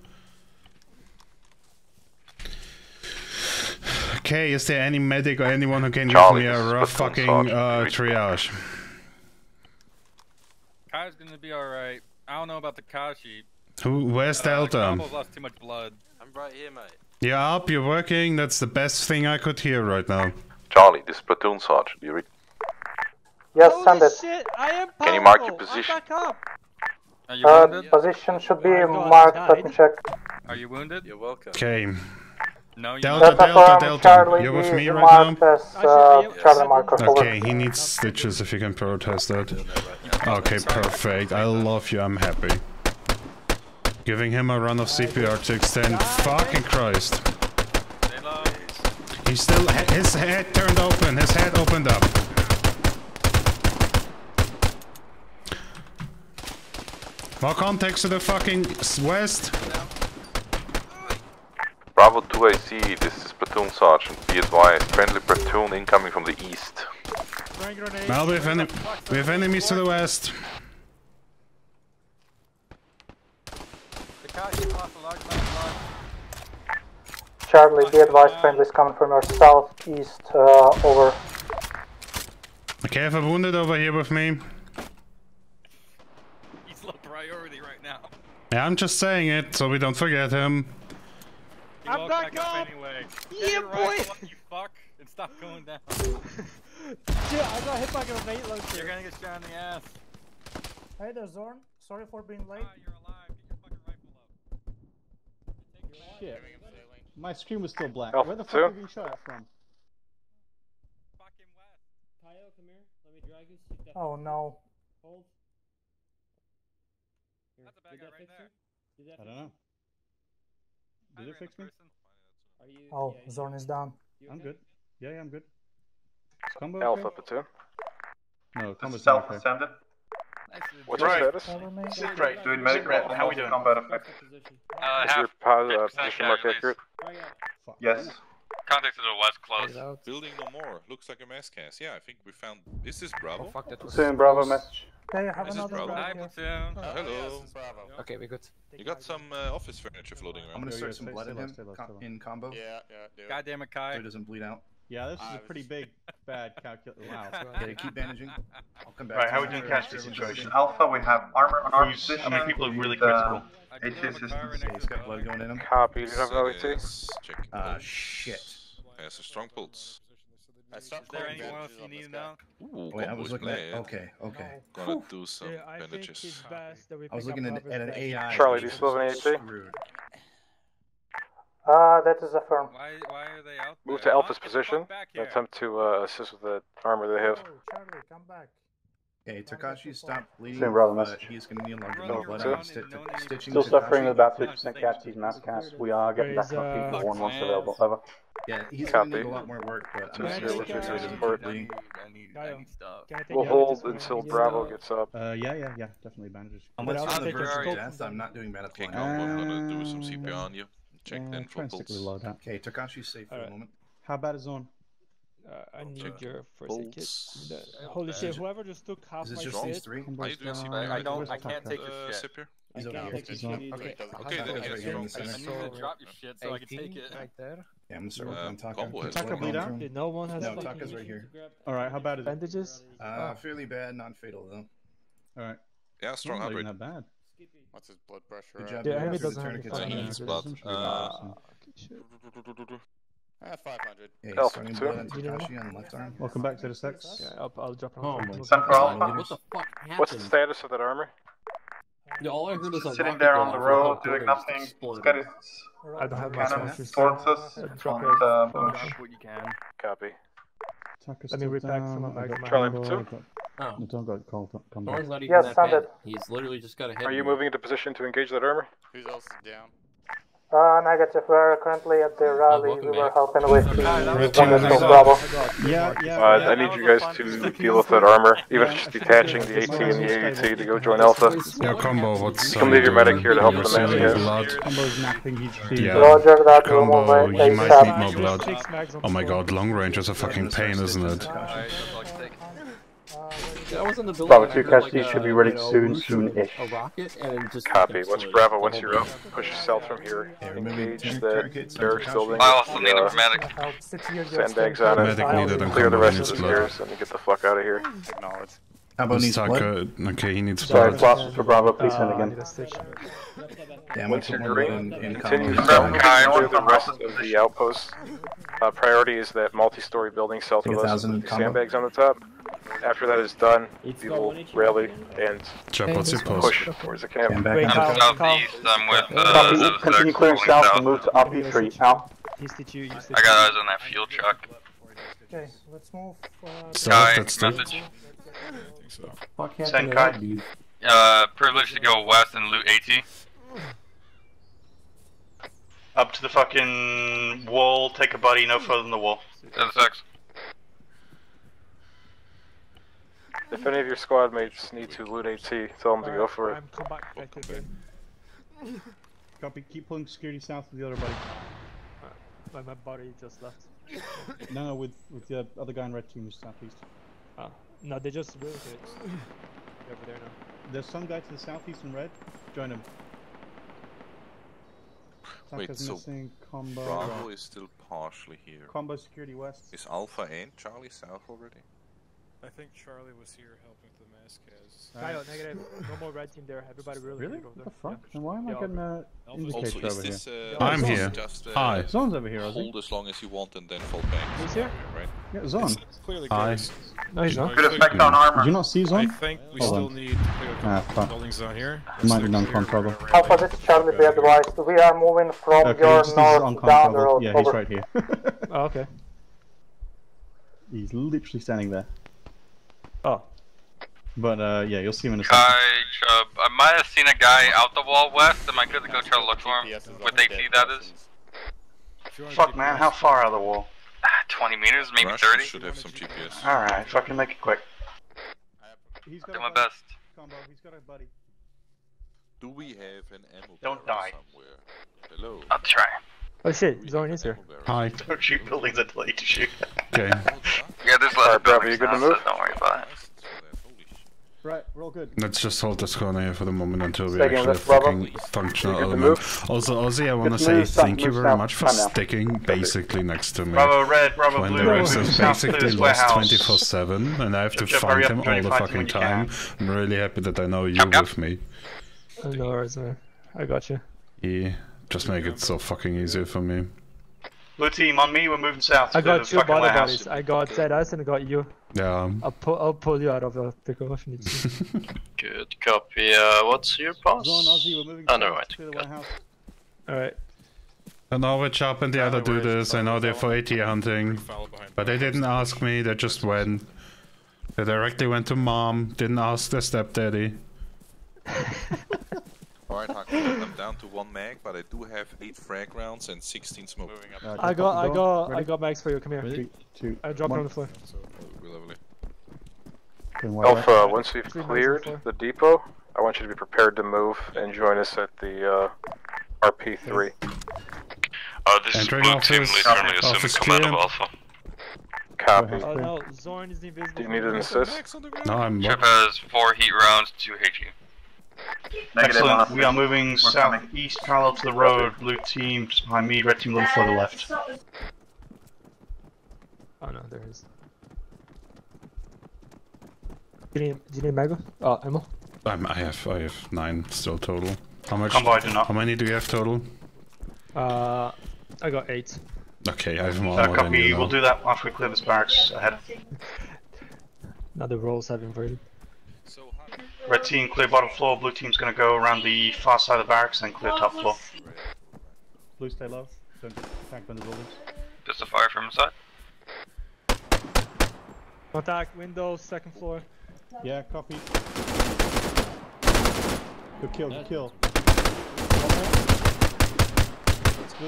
Okay, is there any medic or anyone who can give me a rough fucking triage? Kai's gonna be alright. I don't know about the Kashi. Where's Delta? I've lost too much blood. I'm right here, mate. You're up, you're working, that's the best thing I could hear right now. Charlie, this is Platoon Sergeant, you read? Yes, send it. Shit, I am powerful. Can you mark your position? I'm back up. Are you wounded? Position should be marked, let me check. Are you wounded? You're welcome. Okay. No, you Delta, you're with me right now? Okay, he needs stitches if you can protest that. Okay, perfect. I love you, I'm happy. Giving him a run of CPR to extend. Fucking Christ. He's still... his head turned open, his head opened up. More contacts to the fucking west. Bravo 2IC, this is Platoon Sergeant. Be advised, friendly platoon incoming from the east. Now we have enemies to the west. Charlie, be advised, friendly is coming from your southeast, over. Okay, I have a wounded over here with me. Priority right now. Yeah, I'm just saying it so we don't forget him. I'm back up! Anyway. Yeah, boy! You fuck, and stop going down. Dude, I got hit by a grenade launcher. You're gonna get shot in the ass. Hey there, Zorn. Sorry for being late. You're alive. Get your fucking rifle up. Shit. My screen was still black. Where the fuck are you being shot at from? Fucking west. Kyle, come here. Let me drag you. Oh no. Hold. That's a bad guy right there. I don't know. Did it fix me? Oh, Zorn is down. I'm good. Yeah, I'm good. Combo Alpha platoon. No, combo's down. What's your status? Sit right, doing medic rep. How are we doing? Combo effect. Is your position mark accurate? Yes. Contact to the west, close. Building no more. Looks like a mass cast. Yeah, I think we found... Is this Bravo? Platoon Bravo message. Yeah, you have another Bravo. Hi, platoon. Oh, hello. Yes, Bravo. Okay, we're good. You got some office furniture floating around. I'm gonna start some blood in him in combo. Yeah, yeah. Goddamn it, Kai. So he doesn't bleed out. Yeah, this is a pretty big, bad calculation. Wow. Okay, keep bandaging. I'll come back. Right, how are we doing cash this situation? Alpha, we have armor on our position. How many people are really critical? ATS is he's got blood going in him. Copy. Do you have another ATS? Shit. That's a strong pulse. Is there anyone else you need now? Ooh, wait, I was looking at... Okay, okay. Gonna do some bandages. I was looking at an AI. Charlie, do you still have an AT? That is a firm. Why are they out there? Move to Alpha's position. Attempt to assist with the armor they have. Oh, Charlie, come back. Okay, Takashi stopped bleeding. Same problem, he's going to need longer blood. Still suffering with about 50% casualties, mass cast. We are getting back on people once available. Over. Yeah, he's going to need a lot more work, but I'm sure what you're doing for bleeding. We'll hold until Bravo gets up. Yeah, definitely bandages. Unless you're on the verge of death, I'm not doing medical. Okay, I'm going to do some CPR on you. Check then for pulse. Okay, Takashi's safe for a moment. How bad is on? I need your first aid kit. Holy shit! Whoever just took half my shit. I can't take your shit. I can't take your shit. Okay, then I need you to drop your shit so I can take it. Right there. Yeah, I'm sorry. I'm talking. Taka bleed out? No one has. No, Taka's right here. All right, how bad is bandages? Fairly bad, non-fatal though. All right. Yeah, strong outbreak. Not bad. What's his blood pressure? Good job. Yeah, he doesn't need blood. Ah, 500. Hey, Alpha 2. On the left arm. Welcome back to the sex. Yeah, I'll drop it home. What the fuck happened? What's the status of that armor? Yeah, all I heard is sitting there on the road, doing nothing. He's got his cannon towards us. Drop it. Copy. Let me repack some of my Charlie 2. Oh. Don't go come back. Not even yes, sounded. He's literally just got a hit. Are you moving into position to engage that armor? Who's else down? Negative. We're currently at the rally. We were helping with Bravo. Yeah. I need you guys to deal with that armor, even if it's just detaching the AT and the AAT to go join Alpha. Yeah, Combo, what's up? You can leave your medic here to help with the man. Roger that. Combo, you might need more blood. Oh my god, long range is a fucking pain, isn't it? Bravo 2 casualties should be ready soon-ish. Copy. Once Bravo, once you're up, push south from here. Engage the barracks building. I also need a medic. Sandbags on it. Clear the rest of the stairs and get the fuck out of here. Acknowledge. Okay, he needs blood. Sorry, for Bravo, please send again. Once you're green, continue through the rest of the outposts. Priority is that multi-story building south of us. Sandbags on the top. After that is done, we will rally and push towards the camp. I'm southeast, I'm with continue clearing south and move to RP3. Out. I got eyes on that fuel truck. Okay, let's move. Sky, message. Send Kai. Privilege to go west and loot AT. Up to the fucking wall, take a buddy no further than the wall. 10 seconds. If any of your squad mates need to loot AT, tell them to go for it. Come back. Copy, keep pulling security south with the other buddy. My buddy just left. No, with the other guy in red team, just southeast. Oh. No, they just moved it. They're over there now. There's some guy to the southeast in red. Join him. Wait, so missing. Combo. Bravo is still partially here. Combo security west. Is Alpha and Charlie south already? I think Charlie was here helping with the mass cast. Kyle, negative. No more red team there. Everybody really? What the fuck? Yeah. And why am I getting indicator over this, here? I'm here. Hi. Zon's over here, hold as long as you want and then fall back. He's here? Right? Yeah, Zon. Hi. No, he's not. Good effect on armor. Do you not see Zon? I think we still need building zone here. Might be non-controllable. Alpha, this is Charlie, be advised. We are moving from your north down the road. Yeah, he's right here. Oh, okay. He's literally standing there. Oh. But yeah, you'll see him in a second. I might have seen a guy out the wall west. Am I good to go try to look for him? With AT, that is. Fuck, man, how far out of the wall? 20 meters, maybe 30. Should have some GPS. Alright, fucking make it quick. I'll do my best. Combo. He's got a buddy. Do we have an ammo Don't die. Somewhere? Hello. I'll try. Oh shit, Zone is here. Hi. Don't shoot buildings until you shoot. Okay. Yeah, there's a lot of buildings now, so don't worry about it. Right, we're all good. Let's just hold this corner here for the moment until we actually have fucking functional element. Also, Ozzy, I wanna say thank you very much for sticking basically next to me. Bravo red, Bravo blue, when the rest is basically lost 24/7 and I have to find him all the fucking time. I'm really happy that I know you with me. No worries, man. I got you. Yeah. Just make it so fucking easier for me. Blue team, on me, we're moving south. I got two body buddies. I got ZS and I got you. Yeah. I'll pull you out of the cover. Good copy. What's your pass? Oh, never mind. Alright. And now we're chopping the other dudes. I know they're for AT hunting. But they didn't ask me, they just went. They directly went to mom, didn't ask their stepdaddy. Alright, I'm down to 1 mag, but I do have 8 frag rounds and 16 smoke. I got mags for you. Come here. Ready? 3, 2, I dropped it on the floor. Alpha, once we've cleared the depot, I want you to be prepared to move and join us at the RP3. This entering is Blue Team, lead currently assuming command of Alpha. Copy. No, Zorn is invisible. Do you need an assist? No, I'm Chip has 4 heat rounds, 2 HE. Excellent. We are moving southeast parallel to the road. Blue team behind me, red team a little further left. Oh no, there is. Do you need Mago? Oh, ammo? I have 9 still total. How much? How many do you have total? I got 8. Okay, I have more. Copy. You know. We'll do that after we clear this barracks ahead. Now the rolls have inverted. Red team clear bottom floor, blue team's gonna go around the far side of the barracks and clear top floor. Blue stay low, don't attack on the buildings. Just a fire from inside. Attack windows, second floor. Yeah, copy. Good kill, good kill.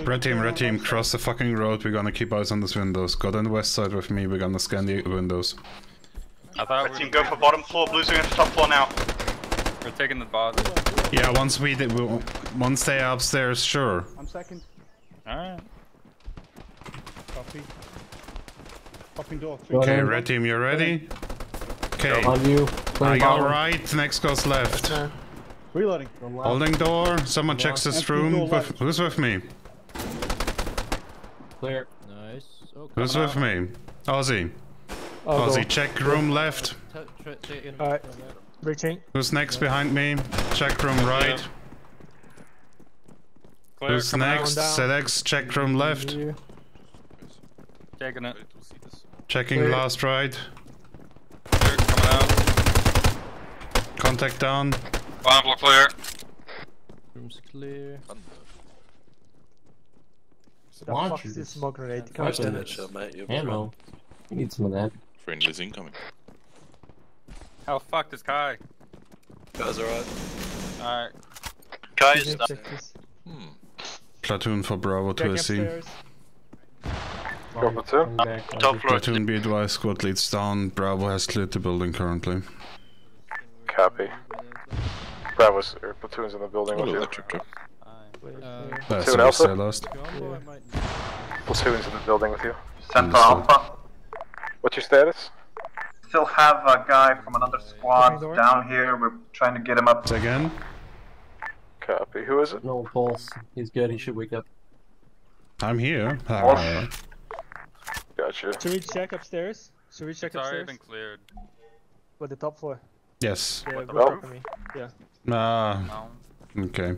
Red team, cross the fucking road. We're gonna keep eyes on these windows. Go down the west side with me, we're gonna scan the windows. Red team, go for bottom floor, blue's going to top floor now. We're taking the bottom. Yeah, once they are upstairs, sure. I'm second. Alright. Copy. Popping door. Okay, red team, you ready? Okay. On you. I go right, next goes left. Okay. Reloading. Holding door, someone checks this room. Who's with me? Clear. Nice. Oh, who's with me? Ozzy. Oh, Ozzy, check room left. Alright. Reaching. Who's next behind me? Check room right. Yeah. Clear, who's next? ZX, check room left. Checking it. Checking clear. Last right. Clear, coming out. Contact down. Bottom block clear. Room's clear. What is this smoke grenade? Come on. We need some of that. Friendly's incoming. Oh fuck, this Kai. Kai's alright. Alright. Kai's done. Platoon for Bravo 2IC. Top floor. Platoon be advised, squad leads down. Bravo has cleared the building currently. Copy. Bravo's, or platoon's in the building. What with you? Platoon Alpha? Last. Platoon's in the building with you. Center Alpha. What's your status? Still have a guy from another squad down here. We're trying to get him up. Again? Copy. Who is it? No pulse. He's good. He should wake up. I'm here. Gotcha. Should we check upstairs? Should we check upstairs? It's already been cleared. With the top floor? Yes. Yeah. Okay.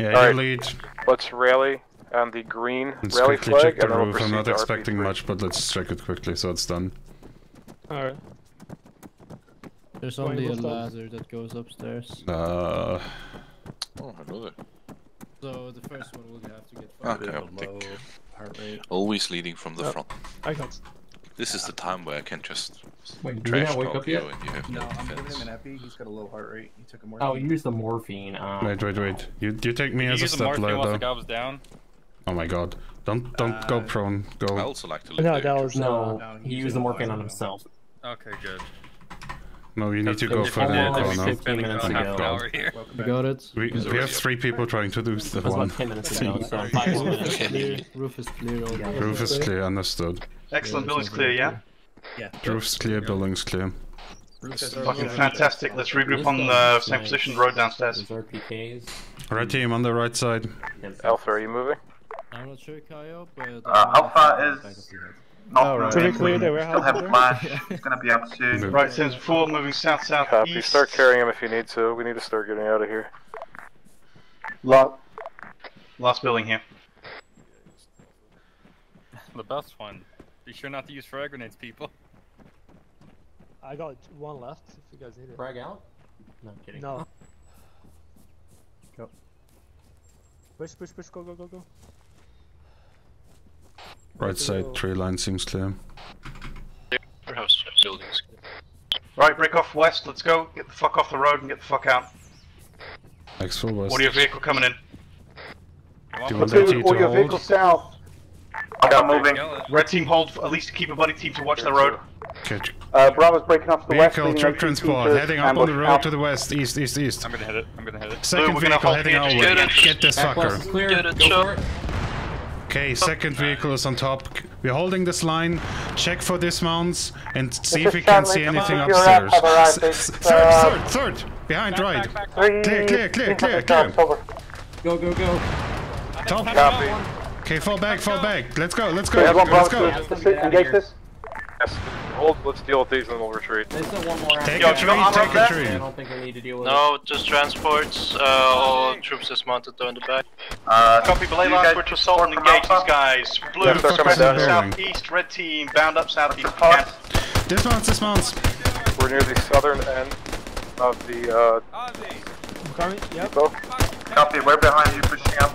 Yeah, all right. Lead. Let's rally on the green rally flag. Check the roof. I'm not expecting much, but let's check it quickly so it's done. Alright. There's only a ladder that goes upstairs. Oh, I know that. So the first one will have to get okay, always leading from the front. I got this is the time where I can just trash talk you and you have no defense. I'm giving him an epi, he's got a low heart rate. He took a morphine. Oh, you use the morphine. Wait. You take me as a step ladder. Once the guy was down. Oh my god. Don't go prone. Go. I also like to look he used the morphine on himself. Okay, good. No, you need to go for the We got it. We have three people trying to do the one. About 10 minutes ago, so 5 minutes. Clear. Roof is clear. Roof is clear, understood. Excellent, building's clear, yeah? Yeah. Roof's clear, building's clear. This is fucking fantastic, let's regroup on the same position, road downstairs. Red team on the right side. Alpha, are you moving? I'm not sure, Kaio, but... Alpha is... not really clear, they were still have a flash, it's gonna be up soon. Right, Sims 4, moving south-south. Copy, east. Start carrying him if you need to, we need to start getting out of here. Last building here. The best one. Be sure not to use frag grenades, people. I got one left, if you guys need it. Frag out? No, I'm kidding. No. Go. Push, go. Right side, tree line seems clear. Right, break off west, let's go. Get the fuck off the road and get the fuck out. Exfil west. Audio vehicle coming in. Do you want audio vehicle south. I got moving. Red team hold, at least keep a buddy team to watch the road. Okay. Bravo's breaking off to the west. Vehicle, truck transport, heading up on the road to the west, east. I'm gonna hit it, Second vehicle heading our way. Get this fucker. Okay, second vehicle is on top. We're holding this line. Check for dismounts and see if we can see anything upstairs. Third, behind right. Clear. Go. Top. Okay, fall back. Let's go. Engage this. Yes. Hold. Let's deal with these and we'll retreat. Take a tree. I don't think I need to deal with it. Just transports. All troops dismounted there in the back. Copy, belay last word to assault and engage these guys. Blue, southeast, red team, bound up southeast. Dismounts. We're near the southern end of the, Copy, we're behind you, pushing up.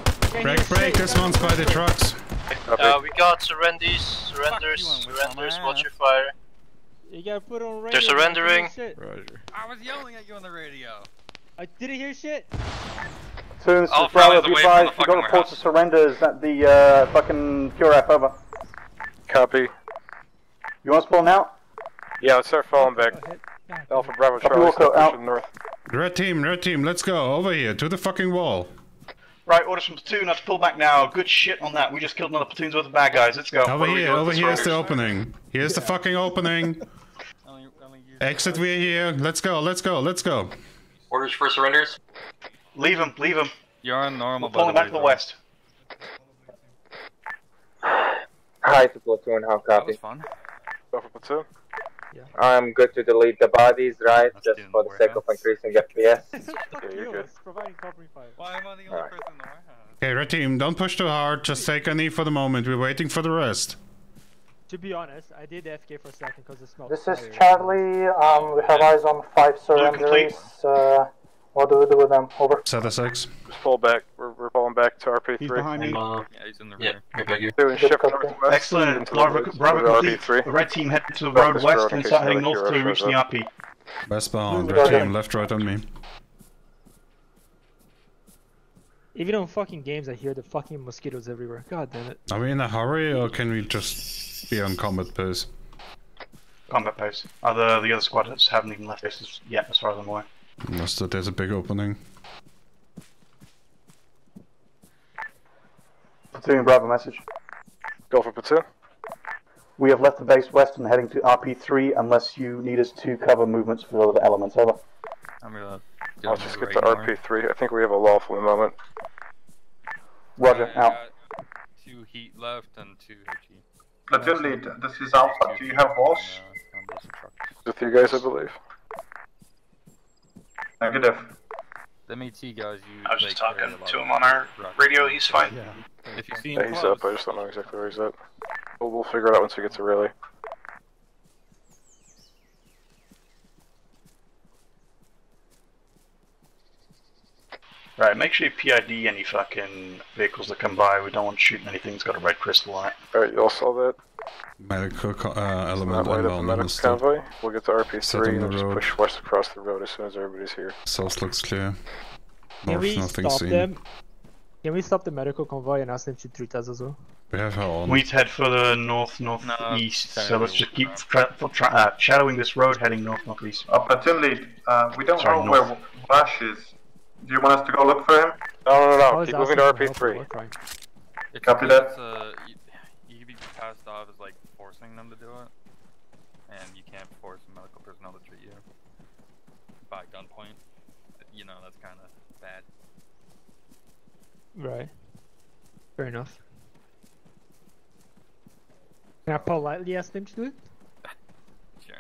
Break, dismounts by the trucks. We got surrenders, watch your fire. You got put on radio. They're surrendering. Roger. I was yelling at you on the radio. I didn't hear shit. Soon, I'll follow the way from the fucking warehouse. You got reports of surrenders at the fucking QRF, over. Copy. You want to spawn out? Yeah, let's start falling back. Alpha Bravo Charlie, out north. Red team, let's go over here to the fucking wall. Right, orders from platoon. Let's pull back now. Good shit on that. We just killed another platoon's worth of bad guys. Let's go. Over here, over here's the opening. Here's the fucking opening. Exit, we're here. Let's go, let's go, let's go. Orders for surrenders. Leave him, leave him. You're on normal. We're pulling back to the west. Hi to platoon, how copy? That was fun. Go for platoon. Yeah. I'm good to delete the bodies, right? That's just for the sake of increasing FPS. Yeah, you're good. Well, I'm the only person in the warehouse. Okay, red team, don't push too hard. Just take a knee for the moment. We're waiting for the rest. To be honest, I did FK for a second because it smelled. This is Charlie. We have eyes on 5 surrenders. What do we do with them? Over. Set us X. Just fall back. We're falling back to RP3. He's behind me. Yeah, he's in the rear. Doing shift northwest. Excellent. Bravo complete. The red team head to the road west and start heading north to reach the RP. Westbound, red team, left, right on me. Even on fucking games, I hear the fucking mosquitoes everywhere. God damn it. Are we in a hurry or can we just be on combat pose? Combat pose. The other squads haven't even left this yet, as far as I'm aware. Unless there's a big opening. Platoon, Bravo message. Go for platoon. We have left the base west and heading to RP3 unless you need us to cover movements for other elements, over. I'll just get to RP3, I think we have a law for the moment. Roger, out. 2 heat left and 2 HE. Platoon lead, this is Alpha, do you have walls? With you guys, I believe. Negative. The MAT guys, I was just talking to him on our radio, he's fine. Yeah. If you see him he's up, I just don't know exactly where he's at. We'll figure it out once we get to Raleigh. Right, make sure you PID any fucking vehicles that come by, we don't want shooting anything that's got a red crystal on it. Alright, you all saw that? Medical element on the convoy. We'll get to RP3 and just push west across the road as soon as everybody's here. South looks clear. North, nothing seen. Can we stop the medical convoy and ask them to treat us as well? We have our own. We need to head further north, northeast. So let's just keep shadowing this road heading north, northeast. Platoon lead, we don't know where Wash is. Do you want us to go look for him? No, no, no. Keep moving to RP3. Copy that. Passed off as like forcing them to do it, and you can't force medical personnel to treat you by gunpoint. You know, that's kind of bad. Right. Fair enough. Can I politely ask them to do it? Sure.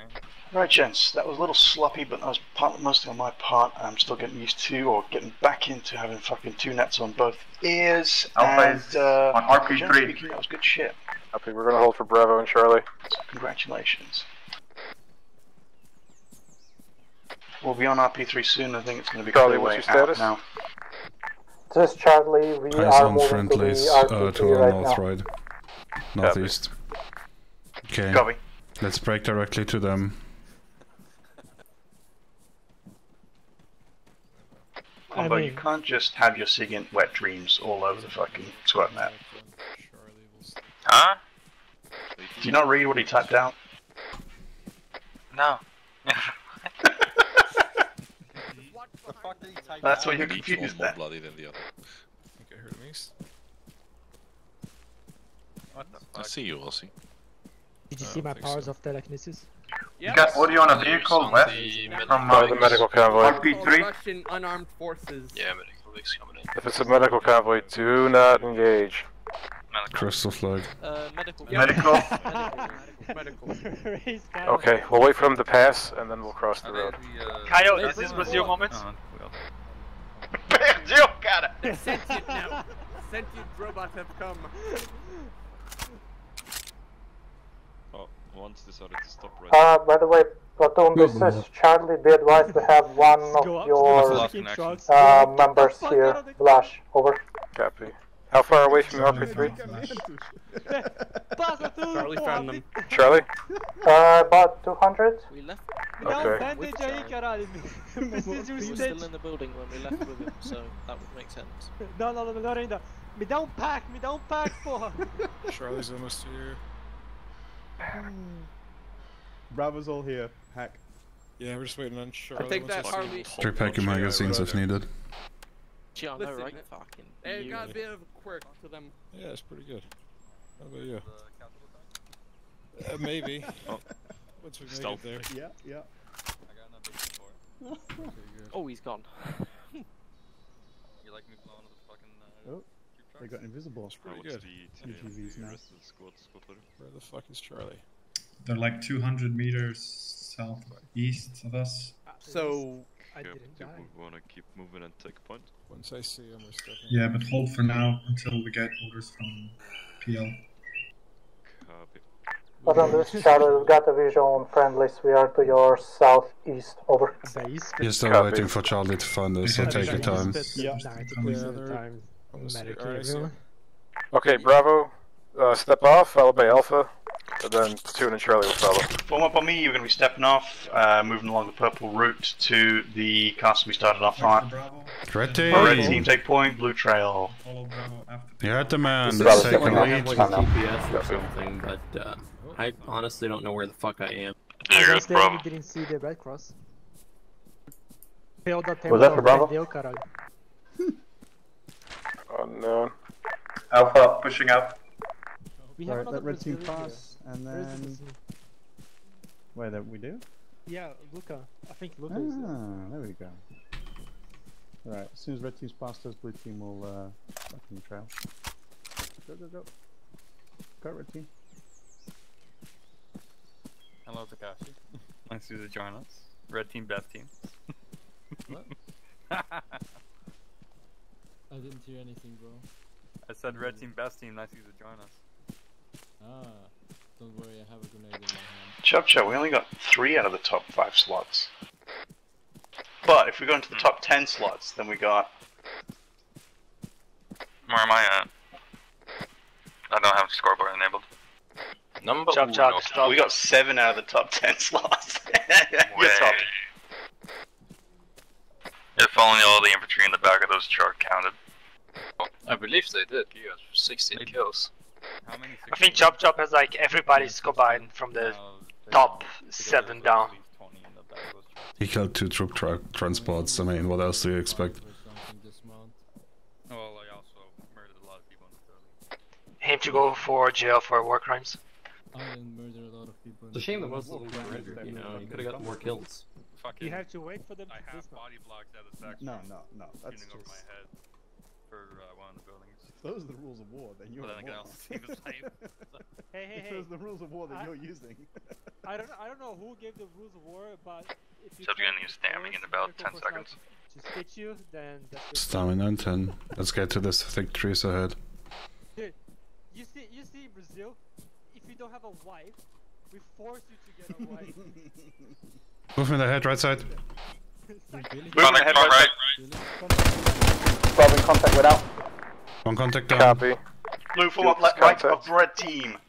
Right, gents, that was a little sloppy, but that was mostly on my part. I'm still getting used to, or getting back into having fucking 2 nets on both ears. And on RP3. That was good shit. Happy. We're gonna hold for Bravo and Charlie. Congratulations. We'll be on RP3 soon. I think it's gonna be Charlie. What's your status now? This is Charlie. We are moving to the RP3 right now. Right. Northeast. Okay. Copy. Let's break directly to them. Although you can't just have your SIGINT wet dreams all over the fucking squad map. Huh? Do you not read what he typed out? No. What the fuck did he type out? That's what you're confused at. Bloody than the other. I think I heard me. What the fuck? I see you, Elsie. Did you see my powers of telekinesis? You got audio on a vehicle west from the medical convoy. RP3. Russian unarmed forces. Yeah, medical is coming in. If it's a medical convoy, do not engage. Medical. Crystal flag. Medical. Medical. Medical. Okay, we'll wait for him to pass and then we'll cross the road. Coyote, is this Brazil moment? Brazil, cara! Sentient now! Sentient robots have come! Once decided to stop right. By the way, Platoon, this is Charlie. Be advised to have one of your members here. Blush, over. Copy. How far away from RP3? Charlie found them. Charlie? About 200. We left. Okay. We were still in the building when we left with him, so that would make sense. No, no, no, no, me don't pack, porra. Charlie's almost here. Bravo's all here. Hack. Yeah, we're just waiting on Charlie. I think that Harley. 3-pack your magazines if needed. Gee, I know, right? Fucking. They got a bit of a quirk to them. Yeah, it's pretty good. How about you? Maybe. Oh. Once we make it there. Yeah, yeah. I got nothing for it. Oh, he's gone. You like me blowing the fucking. Oh, they got invisible. It's pretty good. UGVs now. Where the fuck is Charlie? They're like 200 meters southeast of us. So. I didn't do we want to keep moving and take point? Once I see him, we're stepping. Yeah, but hold for now until we get orders from PL. Copy. But on this shadow, we've got a vision on friendlies. We are to your southeast, over. You're still Copy. Waiting for Charlie to find us, so take your time. Yeah, okay, Bravo, step off, I'll obey Alpha. And then Tune and Charlie will follow. Form up on me, you're going to be stepping off, moving along the purple route to the castle we started off on. Red team! Red team take point, blue trail. You're at the man, they're taking lead. GPS or something, but I honestly don't know where the fuck I am. There goes Bravo. Didn't see the red cross. Was that for Bravo? Oh no. Alpha, pushing up. We have that red team pass, and then... Wait, that we do? Yeah, Luca. I think Luca is there. Ah, there we go. Alright, as soon as red team's passed us, blue team will, back in the trail. Go, go, go. Go, red team. Hello, Takashi. Nice to join us. Red team, best team. What? I didn't hear anything, bro. I said red team, best team. Nice to join us. Ah, don't worry, I have a grenade in my hand. Chop chop, we only got 3 out of the top 5 slots. But if we go into the top 10 slots, then we got... Where am I at? I don't have scoreboard enabled. Number chop, chop, no. Stop. We got 7 out of the top 10 slots. You're top. If only all the infantry in the back of those charts counted. I believe they did, you got 16 kills. How many I think Chop Chop has like everybody's combined from the top 7 down. He killed 2 troop transports, I mean, what else do you expect? Well, I also murdered a lot of people in the him to go for jail for war crimes. I murdered a lot of people. It's a shame that most of them got murdered, you know, you could have got more kills. You have to wait for them to have body blocks at the factory. No, no, no, that's just... over my head for one of the buildings. Those are the rules of war, then you're using. Hey. Those are the rules of war that you're using. I don't know who gave the rules of war, but if you are gonna use stamming in about 10 seconds. To stitch you, then that's stamina in 10. Let's get to this thick trees ahead. Dude, you see Brazil, if you don't have a wife, we force you to get a wife. Move in the head, right side. Move in the head, right. Probably contact without. On contact down. Copy. Blue form up left right of red team.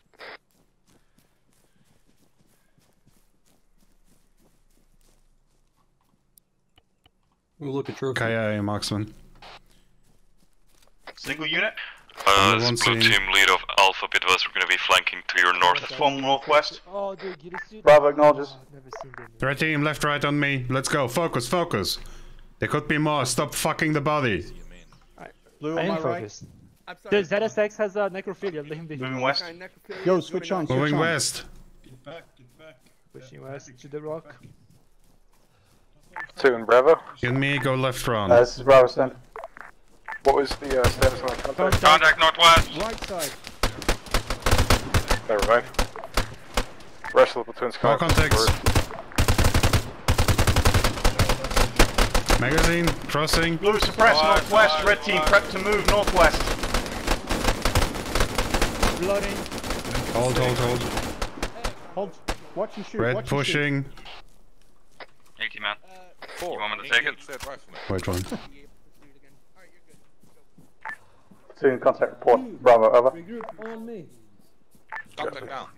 We'll look at trophy. KIA marksman. Single unit. This blue team lead of Alpha bit was gonna be flanking to your north. From northwest. Oh, dude, you see Bravo acknowledges. Red team left right on me. Let's go. Focus, focus. There could be more. Stop fucking the body. Blue on my right. I'm sorry. The ZSX has a necrophilia. Moving west. Yo, switch on. Moving west. Get back, get back. Pushing west to the rock. Two and Bravo. You and me go left round. This is Bravo stand. What was the status on the contact? Contact northwest. Right side. Never mind. Rush the platoon's contact. Magazine, crossing. Blue suppress northwest, red team prep to move northwest. Bloody. Hold. Hold, watch and shoot. Red watch pushing. Shoot. 80 man. You want me to take it? Wait, one. Platoon contact report, Bravo, over. Regroup on me. Contact down.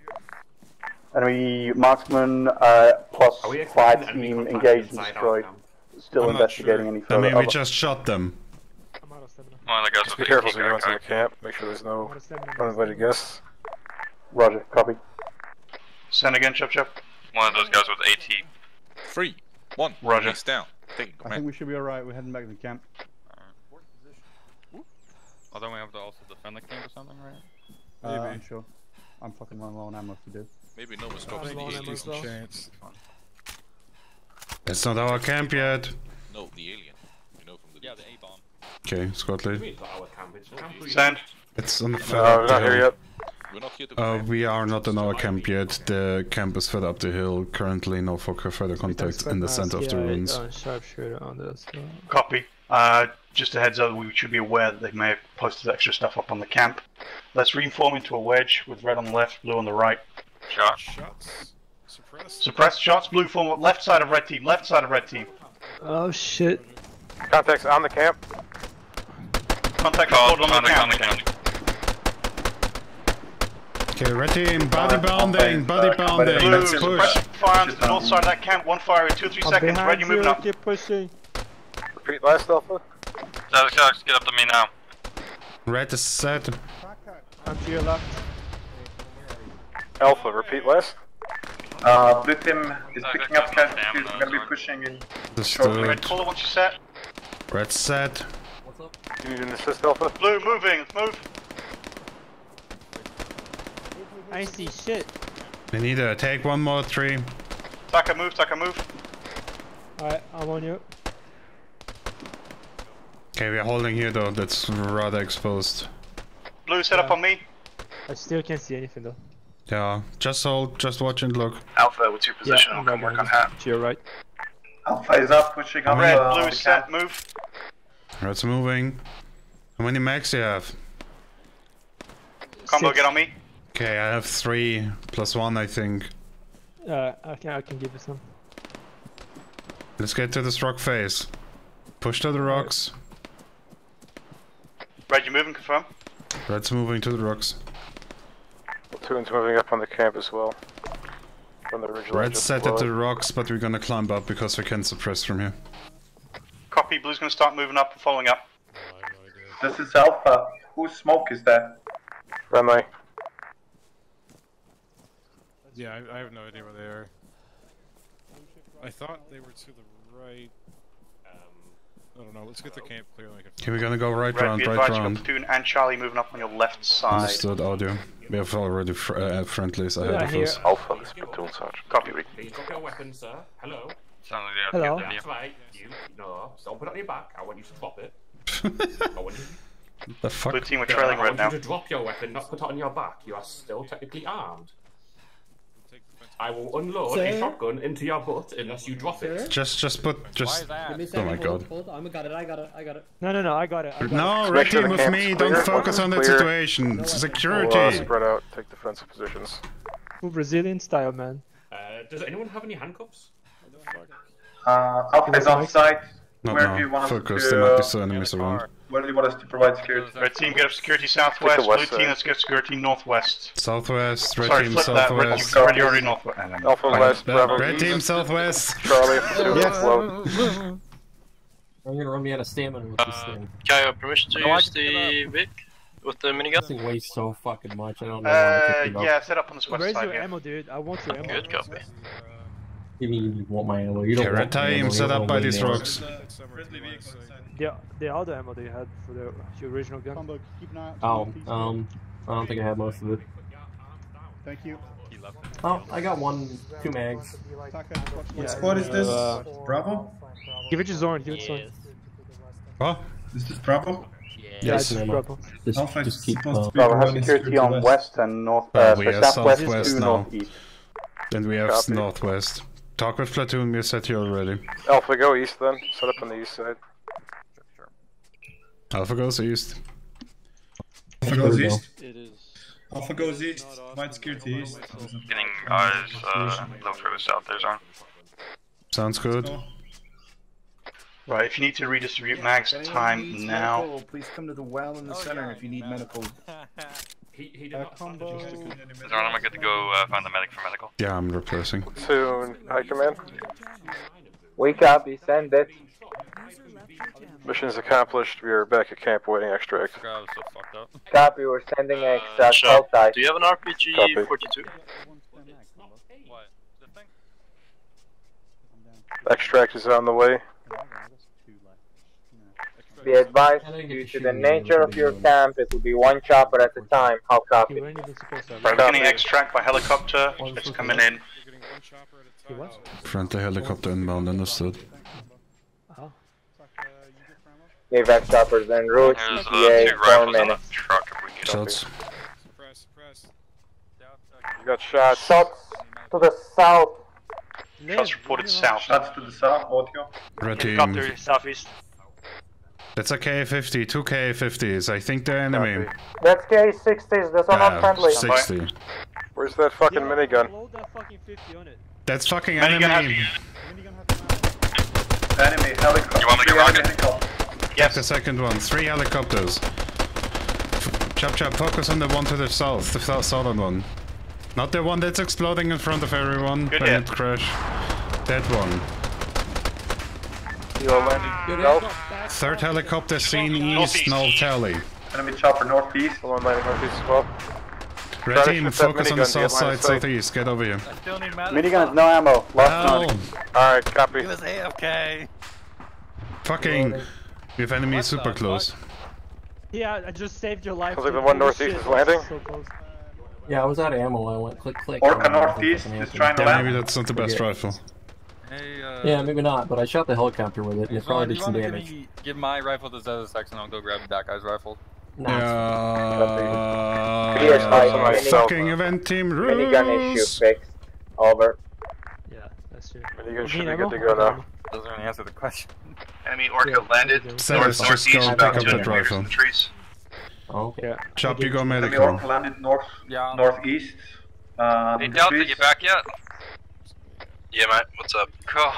Enemy marksman plus 5 team engaged and destroyed. Still investigating any further. I mean, we just shot them. Just be careful so you run to the camp. Make sure there's no uninvited guests. Roger, copy. Send again, Chef Chef. One of those guys with AT. 3-1. Roger. He's down. I think we should be alright. We're heading back to the camp. Oh, don't we have to also defend the camp or something, right? Maybe. I'm sure. I'm fucking running low on ammo if you do. Maybe no one's stopping the aliens. Chance. It's not our camp yet. No, the alien. We know from the yeah, the A bomb. Okay, squad lead. It's not our camp. It's camp stand. It's on the further up the hill. We're not here to we are not in our camp yet. The camp is further up the hill. Currently, no further contact in the center of the ruins. Sharpshooter on this. Copy. Just a heads up, we should be aware that they may have posted extra stuff up on the camp. Let's reform into a wedge with red on the left, blue on the right. Shots. Suppressed shots, blue form up left side of red team, left side of red team. Oh shit. Contacts on the camp. Contacts on the camp. Okay, red team, body bounding, let's push. Fire on the north side of that camp, one fire in 2-3 seconds, red you're moving up. Keep pushing. Repeat last alpha. Satisfax, get up to me now. Red is set. On to your left. Alpha, repeat last. Blue team is picking up casualties, we're gonna be pushing in shortly. Red caller, once you set. Red set. What's up? You need an assist, Alpha. Blue, moving, move. I see shit. We need to take one more, 3. Taka, move. Alright, I'm on you. Okay, we're holding here though, that's rather exposed. Blue, set up on me. I still can't see anything though. Yeah, just hold, just watch and look. Alpha, what's your position? I'll come work on half. To your right. Alpha is up, pushing on red. Blue, set, move. Red's moving. How many mags do you have? Combo, get on me. Okay, I have 3, plus 1 I think. I can give you some. Let's get to this rock face. Push to the rocks. Red, you moving, confirm? Red's moving to the rocks. Platoon's moving up on the camp as well. From the original Red's set at the rocks, but we're gonna climb up because we can suppress from here. Copy, Blue's gonna start moving up and following up. This is Alpha. Whose smoke is that? Runway. Yeah, I have no idea where they are. I thought they were to the right. I don't know, let's get the camp clear. Okay, we're gonna go right round. Platoon and Charlie moving up on your left side. Understood, audio. We have already friendlies ahead of us. Alpha, this platoon, Sarge. Copy, Rick. Please don't get a weapon, sir. Hello. Sounds like they have that's right. You, no, don't put it on your back. I want you to drop it. I want you. The fuck? Blue team, we're trailing right now. I want you to drop your weapon, not put it on your back. You are still technically armed. I will unload a shotgun into your butt unless you drop it. Just. Oh my god. Hold on. I got it. No, I got it. No, red team with me, don't focus on that situation. Security. Spread out, take defensive positions. Brazilian style, man. Does anyone have any handcuffs? Alpha is offside. Where do you want us to focus? There might be some enemies around. Where do you want us to provide security? Red team, get up security southwest. Blue team, let's get security northwest. Southwest. Red team, southwest. Already northwest. Alpha west. Bravo. Red team, southwest. Charlie, I'm gonna run me out of stamina with this thing. Can I have permission to use the Vic with the minigun? This thing weighs so fucking much. I don't know why I picked it up. Yeah, set up on the west side. Where's your ammo, dude? I want your ammo. Good copy. You mean you want my ammo? You don't want my ammo. Red team, set up by these rocks. Yeah, the other ammo they had for the original gun. Oh, I don't think I had most of it. Thank you. Oh, I got 2 mags. What squad is this? Bravo? Give it to Zorn, What? Is this Bravo? Yes, Bravo. Just keep Bravo has security on west and north, southwest to northeast. And we have northwest. Talk with platoon, we're set here already. Alpha, go east then. Set up on the east side. Alpha goes east. Alpha goes east. White security east. Getting eyes a little further south there, Zone. Sounds good. Right, if you need to redistribute mags, time now. Medical, please come to the well in the center if you need medical. He did not find the medical. Is Arnhem good to go find the medic for medical? Yeah, I'm replacing. Soon, I command. Wake up, send it. Mission's accomplished, we are back at camp waiting extract. God, so fucked up. Copy, we're sending extract. Sure. Do you have an RPG Copy. 42? Extract is on the way. Be advised, due to the nature of your camp, it will be one chopper at a time. How copy? We're getting extract by helicopter. It's coming in. Friendly helicopter inbound, understood. Evac choppers en route, ETA, 4 minutes. Shots. You got shots. Shots to the south. Shots reported south. Shots to the south, audio. Red team. Helicopter, southeast. That's a KA-50, two KA-50s, I think they're enemy. That's KA-60s, that's not friendly. 60. Where's that fucking minigun? Load that fucking 50 on it. That's fucking enemy. Enemy, helicopter. You want me to rocket? Yes. The second one, three helicopters. Chop chop, focus on the one to the south, the southern one. Not the one that's exploding in front of everyone when it crashed. That one. You are landing Third helicopter seen east, no tally. Enemy chopper northeast. I'm landing northeast as well. Red team, focus on the south side, southeast. Get over here. Minigun has no ammo. Lost Alright, copy. He was AFK. Fucking. We have enemy super close. Yeah, I just saved your life. Looks like the one northeast is landing. Yeah, I was out of ammo. I went click click. Orca northeast is trying to land. Maybe that's not the best rifle. Hey, yeah, maybe not, but I shot the helicopter with it and it probably did some damage. Give my rifle to Zedosex and I'll go grab that guy's rifle. No, fucking event team rules! Minigun issue fixed. Over. Yeah, that's true. Minigun should be good to go now. Doesn't really answer the question. Enemy Orca landed. Northeast, about 200 meters from the trees. Okay. Chop, you go medical. Enemy Orca landed northeast. Hey Delta, you back yet? Yeah, mate. What's up? Cool.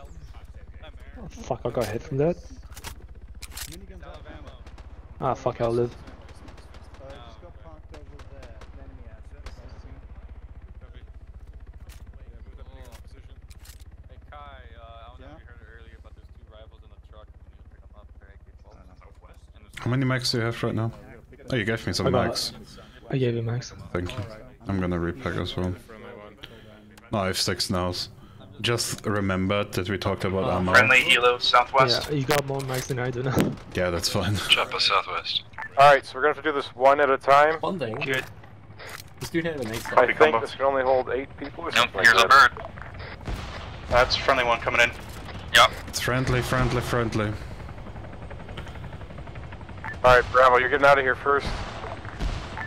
Oh fuck! I got hit from that. Ah fuck! I'll live. How many mags do you have right now? Oh, you gave me some mags. I gave you mags. Thank you. I'm gonna repack as well. No, I have 6 nows. Just remembered that we talked about ammo. Friendly helo, southwest. Yeah, you got more mags than I do now. Yeah, that's fine. Chopper southwest. Alright, so we're gonna have to do this one at a time. One thing. Good. This dude had an 8 I think combo. This can only hold 8 people or something. Nope, here's a bird. That's friendly one coming in. Yep. It's friendly, friendly, friendly. Alright, Bravo, you're getting out of here first.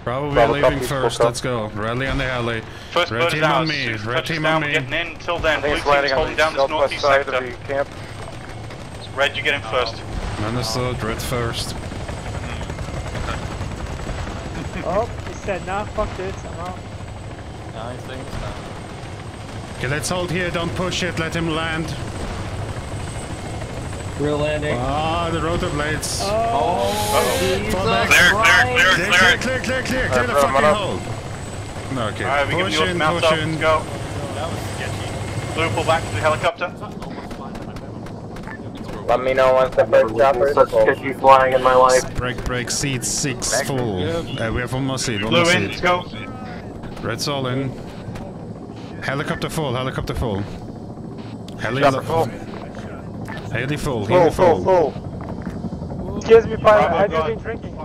Probably leaving first, let's go. Rally on the alley. First red team on me, red team on me. Getting in till then. Blue team's holding down this northeast sector. Red, you get in first. Understood, red first. Oh, he said nah, fuck this, I'm out. Nice thing. Okay, let's hold here, don't push it, let him land. We're landing. Ah, the rotor blades. Oh, clear, clear the fucking hole. No, okay. Alright, we can push in, push up. Let's go. That was sketchy. Blue, pull back to the helicopter. Let me know once the first chopper is sketchy flying in my life. Break, break, seat 6 full. We have one more seat, one more seat. Blue in, let's go. Red's all in. Helicopter full, helicopter full. Helicopter full. Heli full, heli full. Excuse me, pilot, I just been drinking.